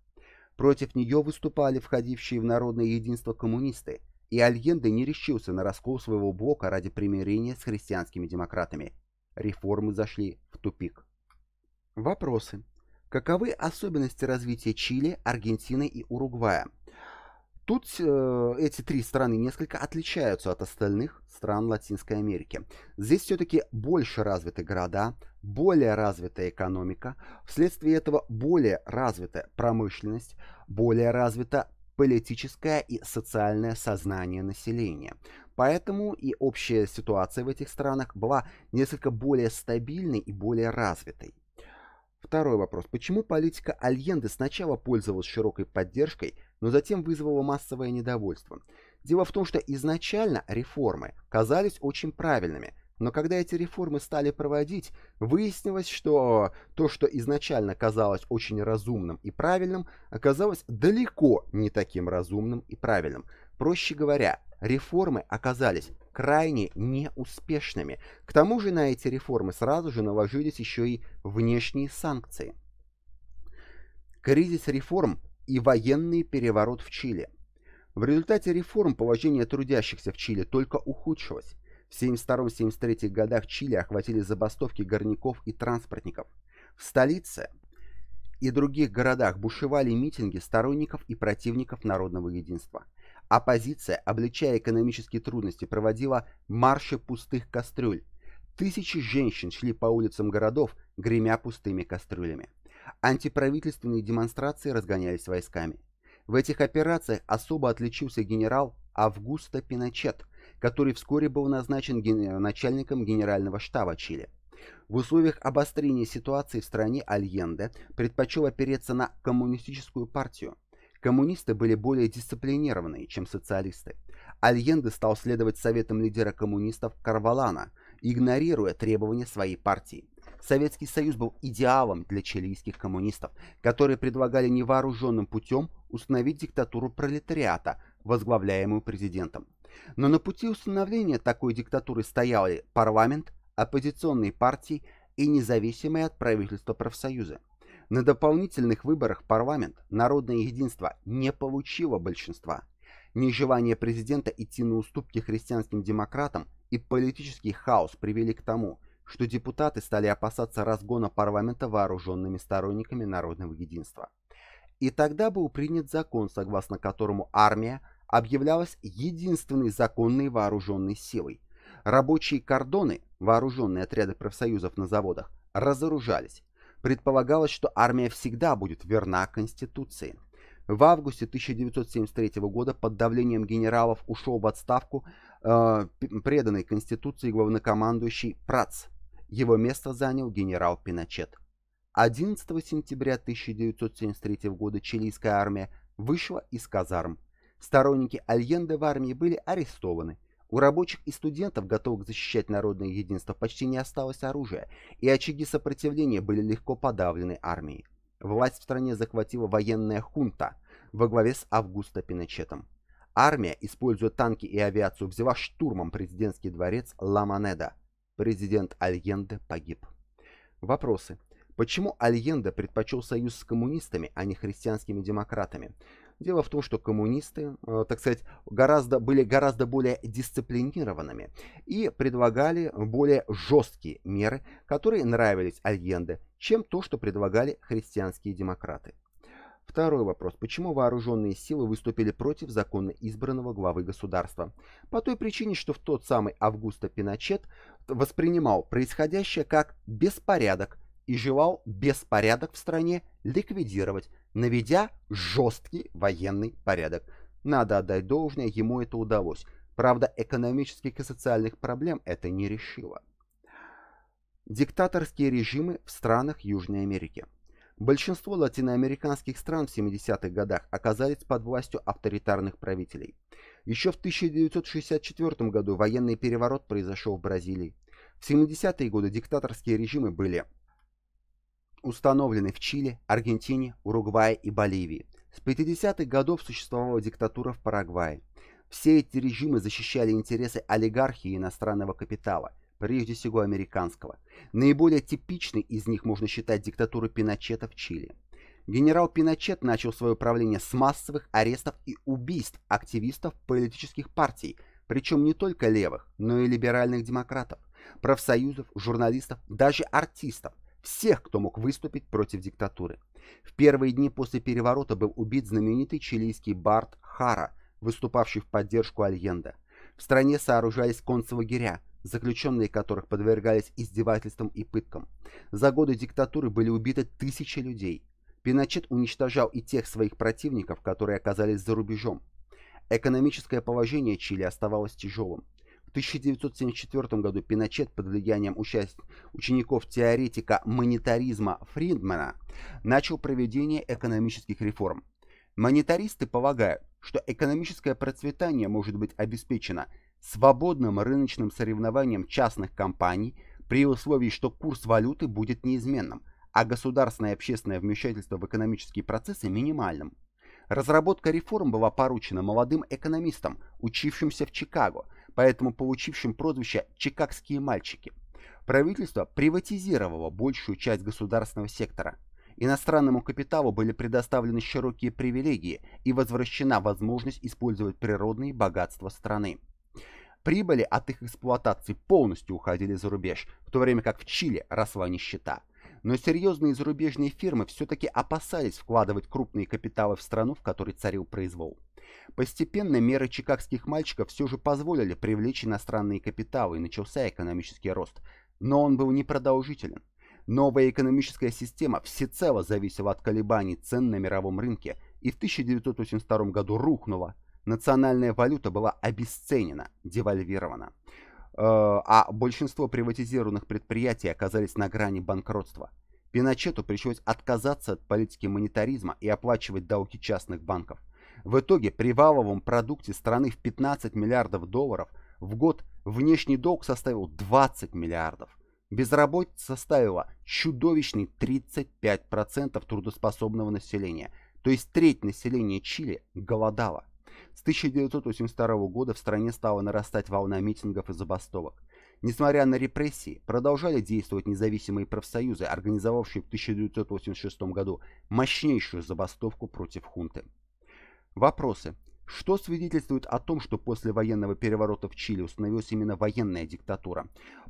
Против нее выступали входившие в народное единство коммунисты, и Альенде не решился на раскол своего блока ради примирения с христианскими демократами. Реформы зашли в тупик. Вопросы. Каковы особенности развития Чили, Аргентины и Уругвая? Тут э, эти три страны несколько отличаются от остальных стран Латинской Америки. Здесь все-таки больше развиты города, более развитая экономика, вследствие этого более развитая промышленность, более развита политическое и социальное сознание населения. Поэтому и общая ситуация в этих странах была несколько более стабильной и более развитой. Второй вопрос. Почему политика Альенде сначала пользовалась широкой поддержкой, но затем вызвала массовое недовольство? Дело в том, что изначально реформы казались очень правильными, но когда эти реформы стали проводить, выяснилось, что то, что изначально казалось очень разумным и правильным, оказалось далеко не таким разумным и правильным. Проще говоря, реформы оказались крайне неуспешными. К тому же на эти реформы сразу же наложились еще и внешние санкции. Кризис реформ и военный переворот в Чили. В результате реформ положение трудящихся в Чили только ухудшилось. В семьдесят втором — семьдесят третьем годах Чили охватили забастовки горняков и транспортников. В столице и других городах бушевали митинги сторонников и противников народного единства. Оппозиция, обличая экономические трудности, проводила марши пустых кастрюль. Тысячи женщин шли по улицам городов, гремя пустыми кастрюлями. Антиправительственные демонстрации разгонялись войсками. В этих операциях особо отличился генерал Августо Пиночет, который вскоре был назначен ген... начальником генерального штаба Чили. В условиях обострения ситуации в стране Альенде предпочел опереться на коммунистическую партию. Коммунисты были более дисциплинированные, чем социалисты. Альенде стал следовать советам лидера коммунистов Корвалана, игнорируя требования своей партии. Советский Союз был идеалом для чилийских коммунистов, которые предлагали невооруженным путем установить диктатуру пролетариата, возглавляемую президентом. Но на пути установления такой диктатуры стояли парламент, оппозиционные партии и независимые от правительства профсоюзы. На дополнительных выборах парламент Народное единство не получило большинства. Нежелание президента идти на уступки христианским демократам и политический хаос привели к тому, что депутаты стали опасаться разгона парламента вооруженными сторонниками Народного единства. И тогда был принят закон, согласно которому армия объявлялась единственной законной вооруженной силой. Рабочие кордоны, вооруженные отряды профсоюзов на заводах, разоружались. Предполагалось, что армия всегда будет верна Конституции. В августе тысяча девятьсот семьдесят третьего года под давлением генералов ушел в отставку э, преданный Конституции главнокомандующий Пратс. Его место занял генерал Пиночет. одиннадцатого сентября тысяча девятьсот семьдесят третьего года чилийская армия вышла из казарм. Сторонники Альенде в армии были арестованы. У рабочих и студентов, готовых защищать народное единство, почти не осталось оружия, и очаги сопротивления были легко подавлены армией. Власть в стране захватила военная хунта во главе с Августо Пиночетом. Армия, используя танки и авиацию, взяла штурмом президентский дворец Ла Монеда. Президент Альенде погиб. Вопросы. Почему Альенде предпочел союз с коммунистами, а не христианскими демократами? Дело в том, что коммунисты, так сказать, гораздо, были гораздо более дисциплинированными и предлагали более жесткие меры, которые нравились Альенде, чем то, что предлагали христианские демократы. Второй вопрос. Почему вооруженные силы выступили против законно избранного главы государства? По той причине, что в тот самый Августо Пиночет воспринимал происходящее как беспорядок и желал беспорядок в стране ликвидировать, наведя жесткий военный порядок. Надо отдать должное, ему это удалось. Правда, экономических и социальных проблем это не решило. Диктаторские режимы в странах Южной Америки. Большинство латиноамериканских стран в семидесятых годах оказались под властью авторитарных правителей. Еще в тысяча девятьсот шестьдесят четвёртом году военный переворот произошел в Бразилии. В семидесятые годы диктаторские режимы были установлены в Чили, Аргентине, Уругвае и Боливии. С пятидесятых годов существовала диктатура в Парагвае. Все эти режимы защищали интересы олигархии и иностранного капитала, прежде всего американского. Наиболее типичной из них можно считать диктатуру Пиночета в Чили. Генерал Пиночет начал свое правление с массовых арестов и убийств активистов политических партий, причем не только левых, но и либеральных демократов, профсоюзов, журналистов, даже артистов. Всех, кто мог выступить против диктатуры. В первые дни после переворота был убит знаменитый чилийский бард Хара, выступавший в поддержку Альенде. В стране сооружались концлагеря, заключенные которых подвергались издевательствам и пыткам. За годы диктатуры были убиты тысячи людей. Пиночет уничтожал и тех своих противников, которые оказались за рубежом. Экономическое положение Чили оставалось тяжелым. В тысяча девятьсот семьдесят четвёртом году Пиночет под влиянием учеников-теоретика монетаризма Фридмана начал проведение экономических реформ. Монетаристы полагают, что экономическое процветание может быть обеспечено свободным рыночным соревнованием частных компаний при условии, что курс валюты будет неизменным, а государственное и общественное вмешательство в экономические процессы минимальным. Разработка реформ была поручена молодым экономистам, учившимся в Чикаго, поэтому получившим прозвище «чикагские мальчики». Правительство приватизировало большую часть государственного сектора. Иностранному капиталу были предоставлены широкие привилегии и возвращена возможность использовать природные богатства страны. Прибыли от их эксплуатации полностью уходили за рубеж, в то время как в Чили росла нищета. Но серьезные зарубежные фирмы все-таки опасались вкладывать крупные капиталы в страну, в которой царил произвол. Постепенно меры чикагских мальчиков все же позволили привлечь иностранные капиталы, и начался экономический рост. Но он был непродолжителен. Новая экономическая система всецело зависела от колебаний цен на мировом рынке и в тысяча девятьсот восемьдесят втором году рухнула. Национальная валюта была обесценена, девальвирована, а большинство приватизированных предприятий оказались на грани банкротства. Пиночету пришлось отказаться от политики монетаризма и оплачивать долги частных банков. В итоге при валовом продукте страны в пятнадцать миллиардов долларов в год внешний долг составил двадцать миллиардов. Безработица составила чудовищный тридцать пять процентов трудоспособного населения, то есть треть населения Чили голодала. С тысяча девятьсот восемьдесят второго года в стране стала нарастать волна митингов и забастовок. Несмотря на репрессии, продолжали действовать независимые профсоюзы, организовавшие в тысяча девятьсот восемьдесят шестом году мощнейшую забастовку против хунты. Вопросы. Что свидетельствует о том, что после военного переворота в Чили установилась именно военная диктатура?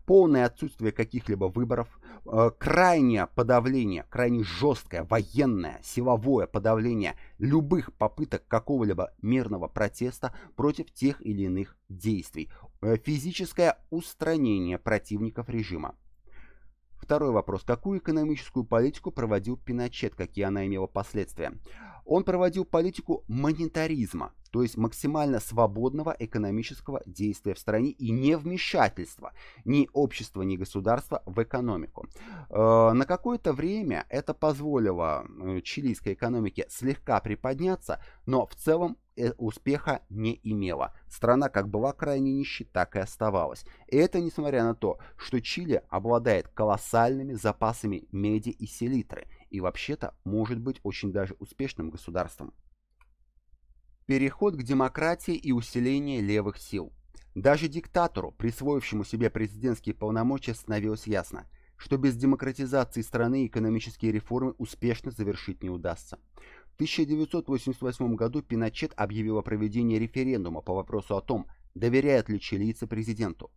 Полное отсутствие каких-либо выборов, э, крайнее подавление, крайне жесткое военное, силовое подавление любых попыток какого-либо мирного протеста против тех или иных действий, э, физическое устранение противников режима. Второй вопрос. Какую экономическую политику проводил Пиночет, какие она имела последствия? Он проводил политику монетаризма, то есть максимально свободного экономического действия в стране и не вмешательства ни общества, ни государства в экономику. На какое-то время это позволило чилийской экономике слегка приподняться, но в целом успеха не имела. Страна как была крайне нищей, так и оставалась. И это несмотря на то, что Чили обладает колоссальными запасами меди и селитры и вообще-то может быть очень даже успешным государством. Переход к демократии и усиление левых сил. Даже диктатору, присвоившему себе президентские полномочия, становилось ясно, что без демократизации страны экономические реформы успешно завершить не удастся. В тысяча девятьсот восемьдесят восьмом году Пиночет объявил о проведении референдума по вопросу о том, доверяют ли чилийцы президенту.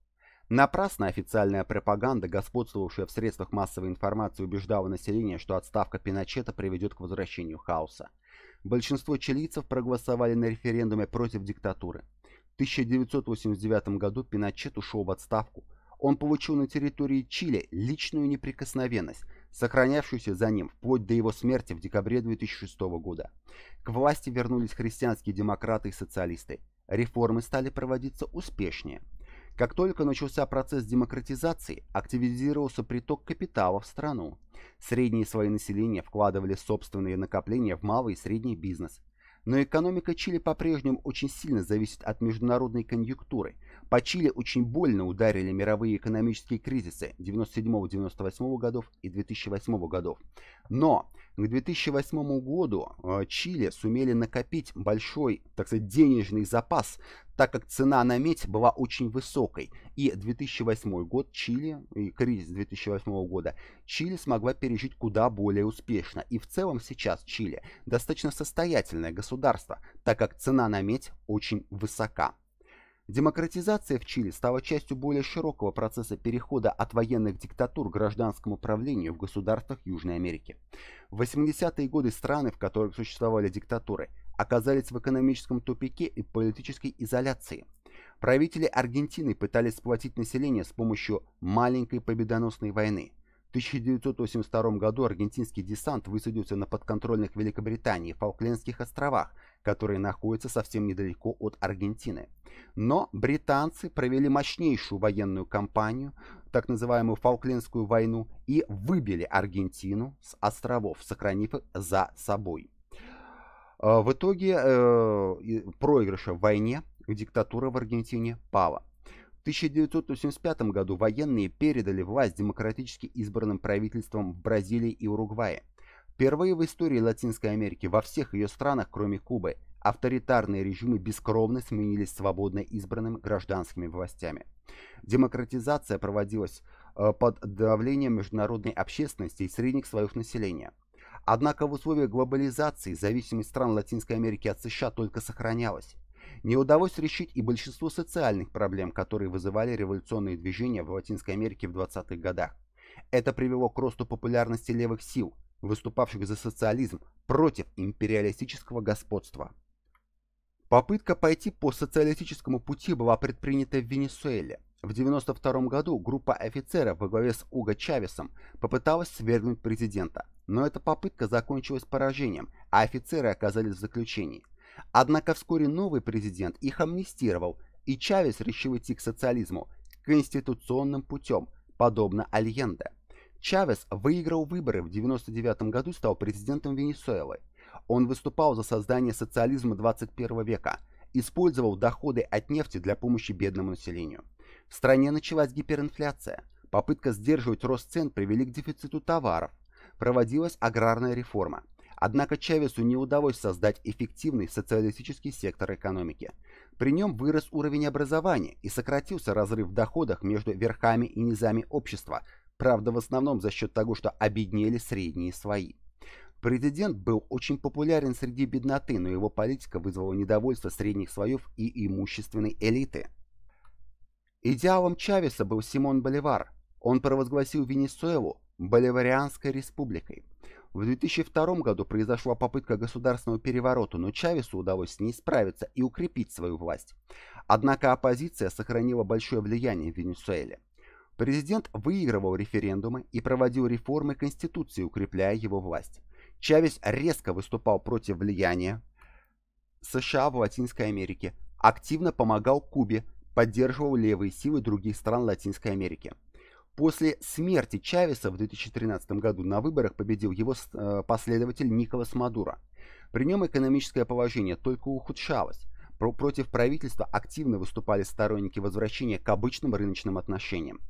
Напрасно официальная пропаганда, господствовавшая в средствах массовой информации, убеждала население, что отставка Пиночета приведет к возвращению хаоса. Большинство чилийцев проголосовали на референдуме против диктатуры. В тысяча девятьсот восемьдесят девятом году Пиночет ушел в отставку. Он получил на территории Чили личную неприкосновенность, сохранявшуюся за ним вплоть до его смерти в декабре две тысячи шестого года. К власти вернулись христианские демократы и социалисты. Реформы стали проводиться успешнее. Как только начался процесс демократизации, активизировался приток капитала в страну. Средние слои населения вкладывали собственные накопления в малый и средний бизнес. Но экономика Чили по-прежнему очень сильно зависит от международной конъюнктуры. По Чили очень больно ударили мировые экономические кризисы девяносто седьмого — девяносто восьмого годов и две тысячи восьмого годов. Но к две тысячи восьмому году Чили сумели накопить большой, так сказать, денежный запас, так как цена на медь была очень высокой. И две тысячи восьмой год Чили, и кризис две тысячи восьмого года, Чили смогла пережить куда более успешно. И в целом сейчас Чили достаточно состоятельное государство, так как цена на медь очень высока. Демократизация в Чили стала частью более широкого процесса перехода от военных диктатур к гражданскому правлению в государствах Южной Америки. В восьмидесятые годы страны, в которых существовали диктатуры, оказались в экономическом тупике и политической изоляции. Правители Аргентины пытались сплотить население с помощью маленькой победоносной войны. В тысяча девятьсот восемьдесят втором году аргентинский десант высадился на подконтрольных Великобритании Фолклендских островах, которые находятся совсем недалеко от Аргентины. Но британцы провели мощнейшую военную кампанию, так называемую Фолклендскую войну, и выбили Аргентину с островов, сохранив их за собой. В итоге э, проигрыша в войне диктатура в Аргентине пала. В тысяча девятьсот восемьдесят пятом году военные передали власть демократически избранным правительствам в Бразилии и Уругвае. Впервые в истории Латинской Америки во всех ее странах, кроме Кубы, авторитарные режимы бескровно сменились свободно избранными гражданскими властями. Демократизация проводилась под давлением международной общественности и средних слоев населения. Однако в условиях глобализации зависимость стран Латинской Америки от США только сохранялась. Не удалось решить и большинство социальных проблем, которые вызывали революционные движения в Латинской Америке в двадцатых годах. Это привело к росту популярности левых сил, выступавших за социализм против империалистического господства. Попытка пойти по социалистическому пути была предпринята в Венесуэле. В девяносто втором году группа офицеров во главе с Уго Чавесом попыталась свергнуть президента, но эта попытка закончилась поражением, а офицеры оказались в заключении. Однако вскоре новый президент их амнистировал, и Чавес решил идти к социализму конституционным путем, подобно Альенде. Чавес выиграл выборы в девяносто девятом году, стал президентом Венесуэлы. Он выступал за создание социализма двадцать первого века, использовал доходы от нефти для помощи бедному населению. В стране началась гиперинфляция. Попытка сдерживать рост цен привели к дефициту товаров. Проводилась аграрная реформа. Однако Чавесу не удалось создать эффективный социалистический сектор экономики. При нем вырос уровень образования и сократился разрыв в доходах между верхами и низами общества, правда в основном за счет того, что обеднели средние слои. Президент был очень популярен среди бедноты, но его политика вызвала недовольство средних слоев и имущественной элиты. Идеалом Чавеса был Симон Боливар. Он провозгласил Венесуэлу боливарианской республикой. В две тысячи втором году произошла попытка государственного переворота, но Чавесу удалось с ней справиться и укрепить свою власть. Однако оппозиция сохранила большое влияние в Венесуэле. Президент выигрывал референдумы и проводил реформы Конституции, укрепляя его власть. Чавес резко выступал против влияния США в Латинской Америке, активно помогал Кубе, поддерживал левые силы других стран Латинской Америки. После смерти Чавеса в две тысячи тринадцатом году на выборах победил его последователь Николас Мадуро. При нем экономическое положение только ухудшалось. Против правительства активно выступали сторонники возвращения к обычным рыночным отношениям.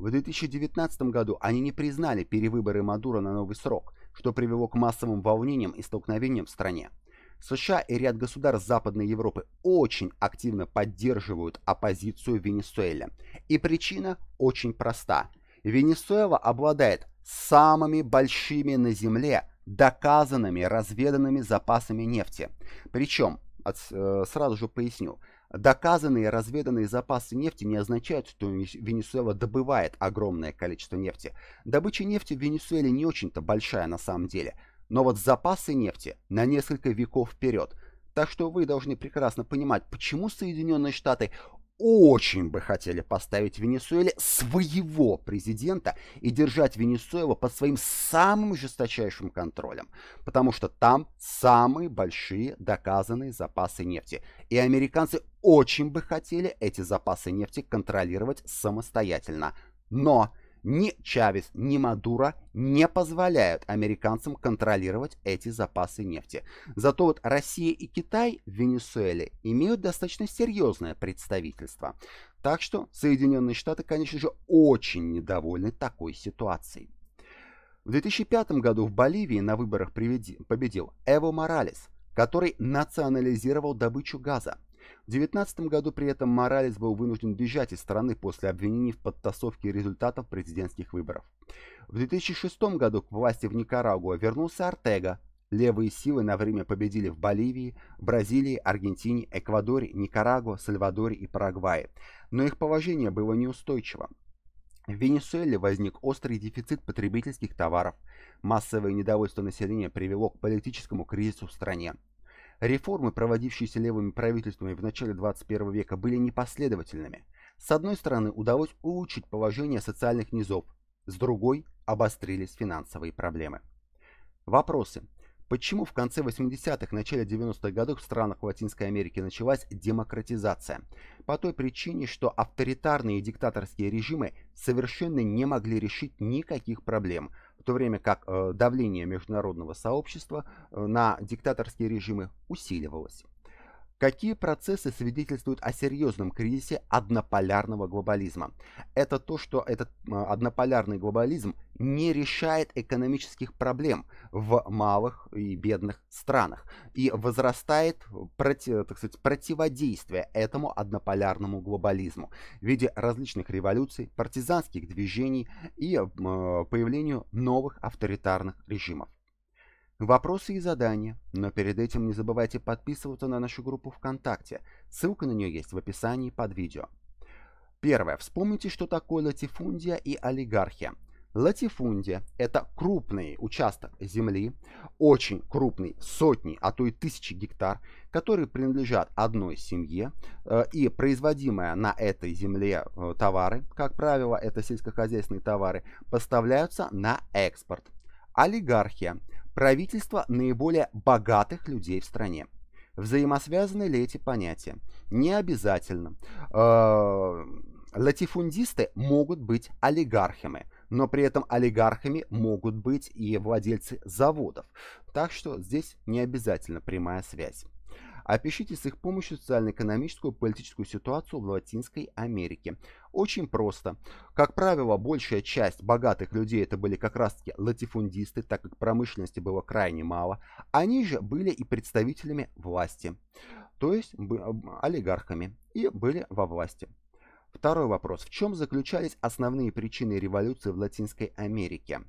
В две тысячи девятнадцатом году они не признали перевыборы Мадуро на новый срок, что привело к массовым волнениям и столкновениям в стране. США и ряд государств Западной Европы очень активно поддерживают оппозицию в Венесуэле. И причина очень проста. Венесуэла обладает самыми большими на Земле доказанными разведанными запасами нефти. Причем, от, э, сразу же поясню, доказанные разведанные запасы нефти не означают, что Венесуэла добывает огромное количество нефти. Добыча нефти в Венесуэле не очень-то большая на самом деле. Но вот запасы нефти на несколько веков вперед. Так что вы должны прекрасно понимать, почему Соединенные Штаты очень бы хотели поставить в Венесуэле своего президента и держать Венесуэлу под своим самым жесточайшим контролем. Потому что там самые большие доказанные запасы нефти. И американцы очень бы хотели эти запасы нефти контролировать самостоятельно. Но ни Чавес, ни Мадуро не позволяют американцам контролировать эти запасы нефти. Зато вот Россия и Китай в Венесуэле имеют достаточно серьезное представительство. Так что Соединенные Штаты, конечно же, очень недовольны такой ситуацией. В две тысячи пятом году в Боливии на выборах победил Эво Моралес, который национализировал добычу газа. В две тысячи девятнадцатом году при этом Моралес был вынужден бежать из страны после обвинений в подтасовке результатов президентских выборов. В две тысячи шестом году к власти в Никарагуа вернулся Ортега. Левые силы на время победили в Боливии, Бразилии, Аргентине, Эквадоре, Никарагуа, Сальвадоре и Парагвае. Но их положение было неустойчиво. В Венесуэле возник острый дефицит потребительских товаров. Массовое недовольство населения привело к политическому кризису в стране. Реформы, проводившиеся левыми правительствами в начале двадцать первого века, были непоследовательными. С одной стороны, удалось улучшить положение социальных низов, с другой – обострились финансовые проблемы. Вопросы. Почему в конце восьмидесятых, начале девяностых годов в странах Латинской Америки началась демократизация? По той причине, что авторитарные диктаторские режимы совершенно не могли решить никаких проблем, в то время как э, давление международного сообщества э, на диктаторские режимы усиливалось. Какие процессы свидетельствуют о серьезном кризисе однополярного глобализма? Это то, что этот однополярный глобализм не решает экономических проблем в малых и бедных странах. И возрастает против, так сказать, противодействие этому однополярному глобализму в виде различных революций, партизанских движений и э, появлению новых авторитарных режимов. Вопросы и задания, но перед этим не забывайте подписываться на нашу группу ВКонтакте. Ссылка на нее есть в описании под видео. Первое. Вспомните, что такое латифундия и олигархия. Латифундия – это крупный участок земли, очень крупный, сотни, а то и тысячи гектар, которые принадлежат одной семье, и производимые на этой земле товары, как правило, это сельскохозяйственные товары, поставляются на экспорт. Олигархия – правительство наиболее богатых людей в стране. Взаимосвязаны ли эти понятия? Не обязательно. Латифундисты могут быть олигархами, но при этом олигархами могут быть и владельцы заводов. Так что здесь не обязательно прямая связь. Опишите с их помощью социально-экономическую и политическую ситуацию в Латинской Америке. Очень просто. Как правило, большая часть богатых людей это были как раз-таки латифундисты, так как промышленности было крайне мало. Они же были и представителями власти, то есть олигархами, и были во власти. Второй вопрос. В чем заключались основные причины революции в Латинской Америке?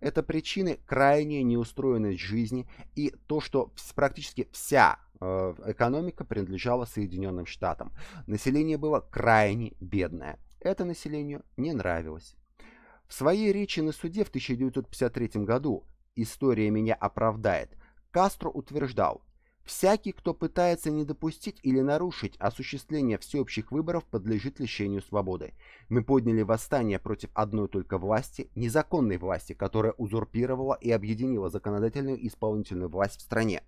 Это причины крайней неустроенной жизни и то, что практически вся экономика принадлежала Соединенным Штатам. Население было крайне бедное. Это населению не нравилось. В своей речи на суде в тысяча девятьсот пятьдесят третьем году «История меня оправдает» Кастро утверждал: «Всякий, кто пытается не допустить или нарушить осуществление всеобщих выборов, подлежит лишению свободы. Мы подняли восстание против одной только власти, незаконной власти, которая узурпировала и объединила законодательную и исполнительную власть в стране».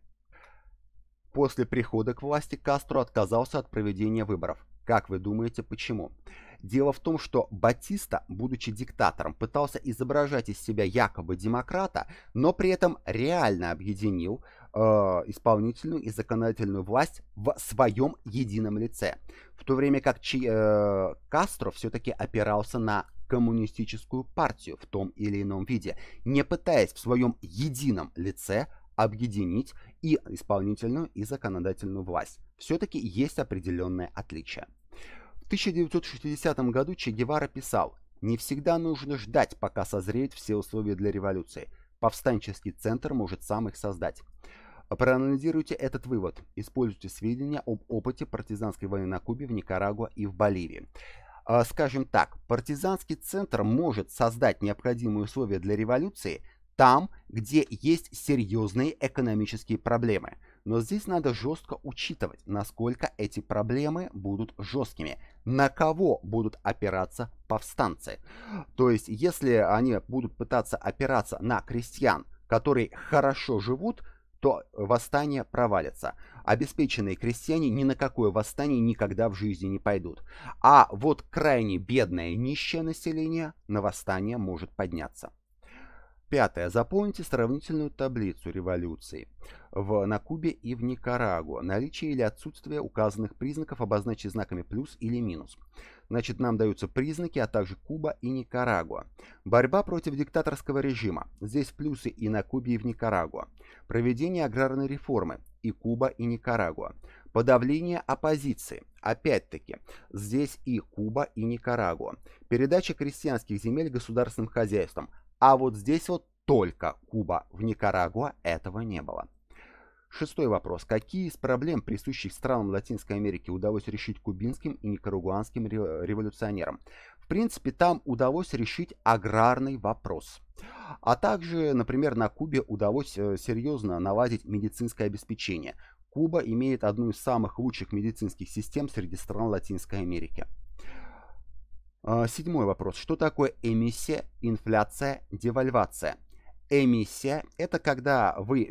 После прихода к власти Кастро отказался от проведения выборов. Как вы думаете, почему? Дело в том, что Батиста, будучи диктатором, пытался изображать из себя якобы демократа, но при этом реально объединил э, исполнительную и законодательную власть в своем едином лице. В то время как Чи, э, Кастро все-таки опирался на коммунистическую партию в том или ином виде, не пытаясь в своем едином лице объединить и исполнительную, и законодательную власть. Все-таки есть определенное отличие. В тысяча девятьсот шестидесятом году Че Гевара писал: «Не всегда нужно ждать, пока созреют все условия для революции. Повстанческий центр может сам их создать». Проанализируйте этот вывод. Используйте сведения об опыте партизанской войны на Кубе, в Никарагуа и в Боливии. Скажем так, партизанский центр может создать необходимые условия для революции там, где есть серьезные экономические проблемы. Но здесь надо жестко учитывать, насколько эти проблемы будут жесткими, на кого будут опираться повстанцы. То есть, если они будут пытаться опираться на крестьян, которые хорошо живут, то восстание провалится. Обеспеченные крестьяне ни на какое восстание никогда в жизни не пойдут. А вот крайне бедное нищее население на восстание может подняться. Пятое. Заполните сравнительную таблицу революции в, на Кубе и в Никарагуа. Наличие или отсутствие указанных признаков обозначить знаками плюс или минус. Значит, нам даются признаки, а также Куба и Никарагуа. Борьба против диктаторского режима. Здесь плюсы и на Кубе, и в Никарагуа. Проведение аграрной реформы. И Куба, и Никарагуа. Подавление оппозиции. Опять-таки, здесь и Куба, и Никарагуа. Передача крестьянских земель государственным хозяйствам. А вот здесь вот только Куба, в Никарагуа этого не было. Шестой вопрос. Какие из проблем, присущих странам Латинской Америки, удалось решить кубинским и никарагуанским революционерам? В принципе, там удалось решить аграрный вопрос. А также, например, на Кубе удалось серьезно наладить медицинское обеспечение. Куба имеет одну из самых лучших медицинских систем среди стран Латинской Америки. Седьмой вопрос. Что такое эмиссия, инфляция, девальвация? Эмиссия – это когда вы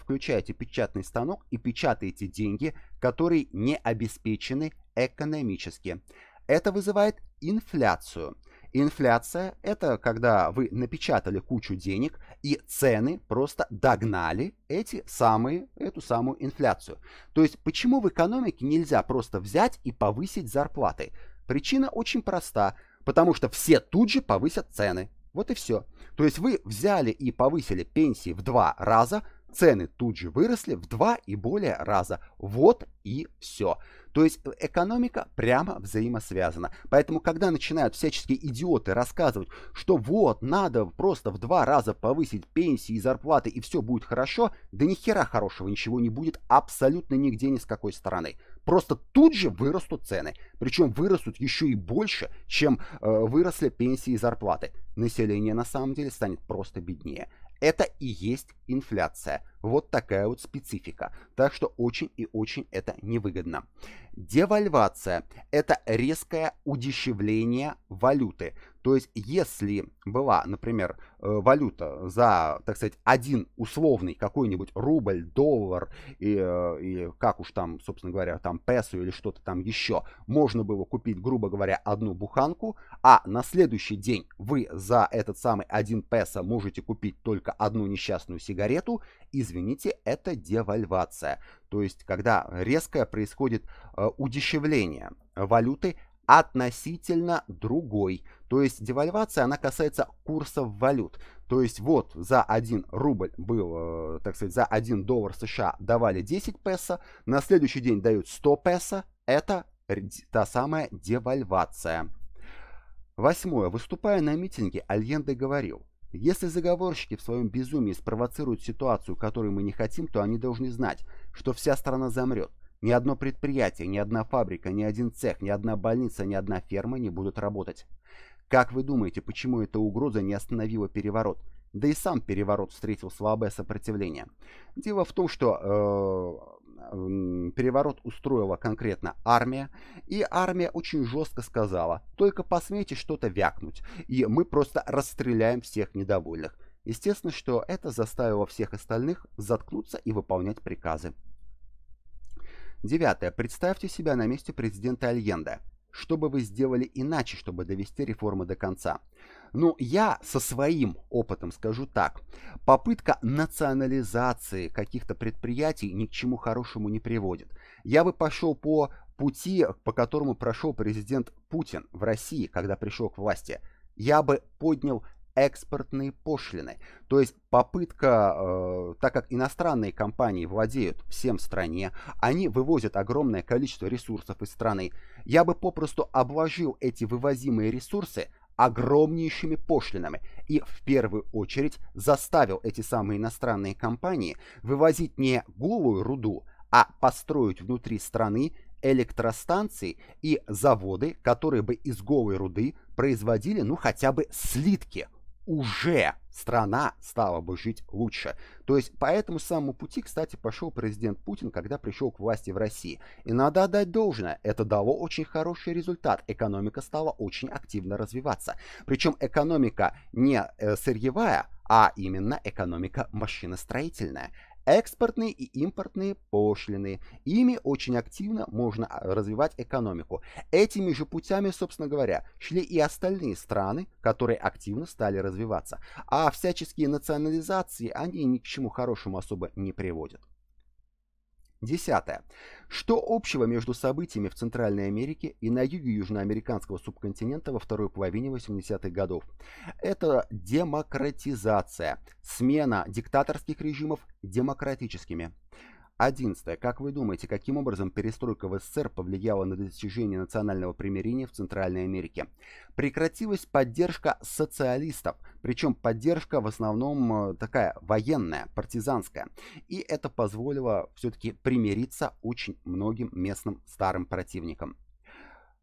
включаете печатный станок и печатаете деньги, которые не обеспечены экономически. Это вызывает инфляцию. Инфляция – это когда вы напечатали кучу денег и цены просто догнали эти самые, эту самую инфляцию. То есть почему в экономике нельзя просто взять и повысить зарплаты? Причина очень проста, потому что все тут же повысят цены. Вот и все. То есть вы взяли и повысили пенсии в два раза, Цены тут же выросли в два и более раза. Вот и все. То есть экономика прямо взаимосвязана. Поэтому, когда начинают всяческие идиоты рассказывать, что вот, надо просто в два раза повысить пенсии и зарплаты, и все будет хорошо, да ни хера хорошего ничего не будет абсолютно нигде ни с какой стороны. Просто тут же вырастут цены. Причем вырастут еще и больше, чем э, выросли пенсии и зарплаты. Население на самом деле станет просто беднее. Это и есть инфляция. Вот такая вот специфика. Так что очень и очень это невыгодно. Девальвация – это резкое удешевление валюты. То есть, если была, например, валюта за, так сказать, один условный какой-нибудь рубль, доллар, и, и как уж там, собственно говоря, там песо или что-то там еще, можно было купить, грубо говоря, одну буханку, а на следующий день вы за этот самый один песо можете купить только одну несчастную сигарету, извините, это девальвация. То есть, когда резкое происходит удешевление валюты относительно другой. То есть девальвация, она касается курсов валют. То есть вот за один рубль был, так сказать, за один доллар США давали десять песо, на следующий день дают сто песо. Это та самая девальвация. Восьмое. Выступая на митинге, Альенде говорил: если заговорщики в своем безумии спровоцируют ситуацию, которую мы не хотим, то они должны знать, что вся страна замрет. Ни одно предприятие, ни одна фабрика, ни один цех, ни одна больница, ни одна ферма не будут работать. Как вы думаете, почему эта угроза не остановила переворот? Да и сам переворот встретил слабое сопротивление. Дело в том, что... Э переворот устроила конкретно армия, и армия очень жестко сказала: только посмейте что-то вякнуть, и мы просто расстреляем всех недовольных. Естественно, что это заставило всех остальных заткнуться и выполнять приказы. Девятое. Представьте себя на месте президента Альенде. Что бы вы сделали иначе, чтобы довести реформы до конца? Ну, я со своим опытом скажу так. Попытка национализации каких-то предприятий ни к чему хорошему не приводит. Я бы пошел по пути, по которому прошел президент Путин в России, когда пришел к власти. Я бы поднял экспортные пошлины. То есть попытка, э, так как иностранные компании владеют всем в стране, они вывозят огромное количество ресурсов из страны. Я бы попросту обложил эти вывозимые ресурсы огромнейшими пошлинами и в первую очередь заставил эти самые иностранные компании вывозить не голую руду, а построить внутри страны электростанции и заводы, которые бы из голой руды производили, ну, хотя бы слитки. Уже страна стала бы жить лучше. То есть по этому самому пути, кстати, пошел президент Путин, когда пришел к власти в России. И надо отдать должное, это дало очень хороший результат. Экономика стала очень активно развиваться. Причем экономика не сырьевая, а именно экономика машиностроительная. Экспортные и импортные пошлины. Ими очень активно можно развивать экономику. Этими же путями, собственно говоря, шли и остальные страны, которые активно стали развиваться. А всяческие национализации, они ни к чему хорошему особо не приводят. Десятое. Что общего между событиями в Центральной Америке и на юге южноамериканского субконтинента во второй половине восьмидесятых годов? Это демократизация, смена диктаторских режимов демократическими. Одиннадцатое. Как вы думаете, каким образом перестройка в СССР повлияла на достижение национального примирения в Центральной Америке? Прекратилась поддержка социалистов, причем поддержка в основном такая военная, партизанская. И это позволило все-таки примириться очень многим местным старым противникам.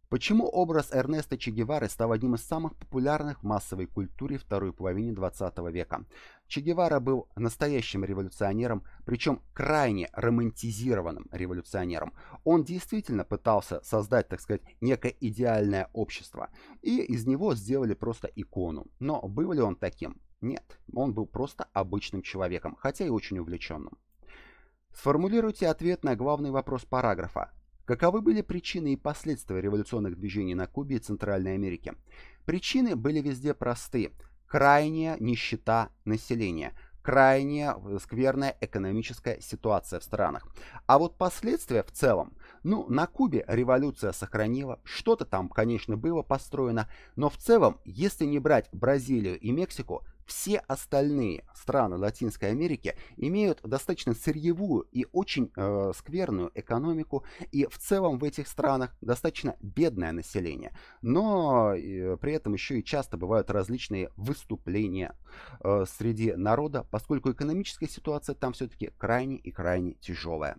Почему образ Эрнесто Че Гевары стал одним из самых популярных в массовой культуре второй половины двадцатого века? Че Гевара был настоящим революционером, причем крайне романтизированным революционером. Он действительно пытался создать, так сказать, некое идеальное общество. И из него сделали просто икону. Но был ли он таким? Нет. Он был просто обычным человеком, хотя и очень увлеченным. Сформулируйте ответ на главный вопрос параграфа. Каковы были причины и последствия революционных движений на Кубе и Центральной Америке? Причины были везде просты. Крайняя нищета населения, крайняя скверная экономическая ситуация в странах. А вот последствия в целом. Ну, на Кубе революция сохранила, что-то там, конечно, было построено, но в целом, если не брать Бразилию и Мексику, Все остальные страны Латинской Америки имеют достаточно сырьевую и очень э, скверную экономику, и в целом в этих странах достаточно бедное население, но э, при этом еще и часто бывают различные выступления э, среди народа, поскольку экономическая ситуация там все-таки крайне и крайне тяжелая.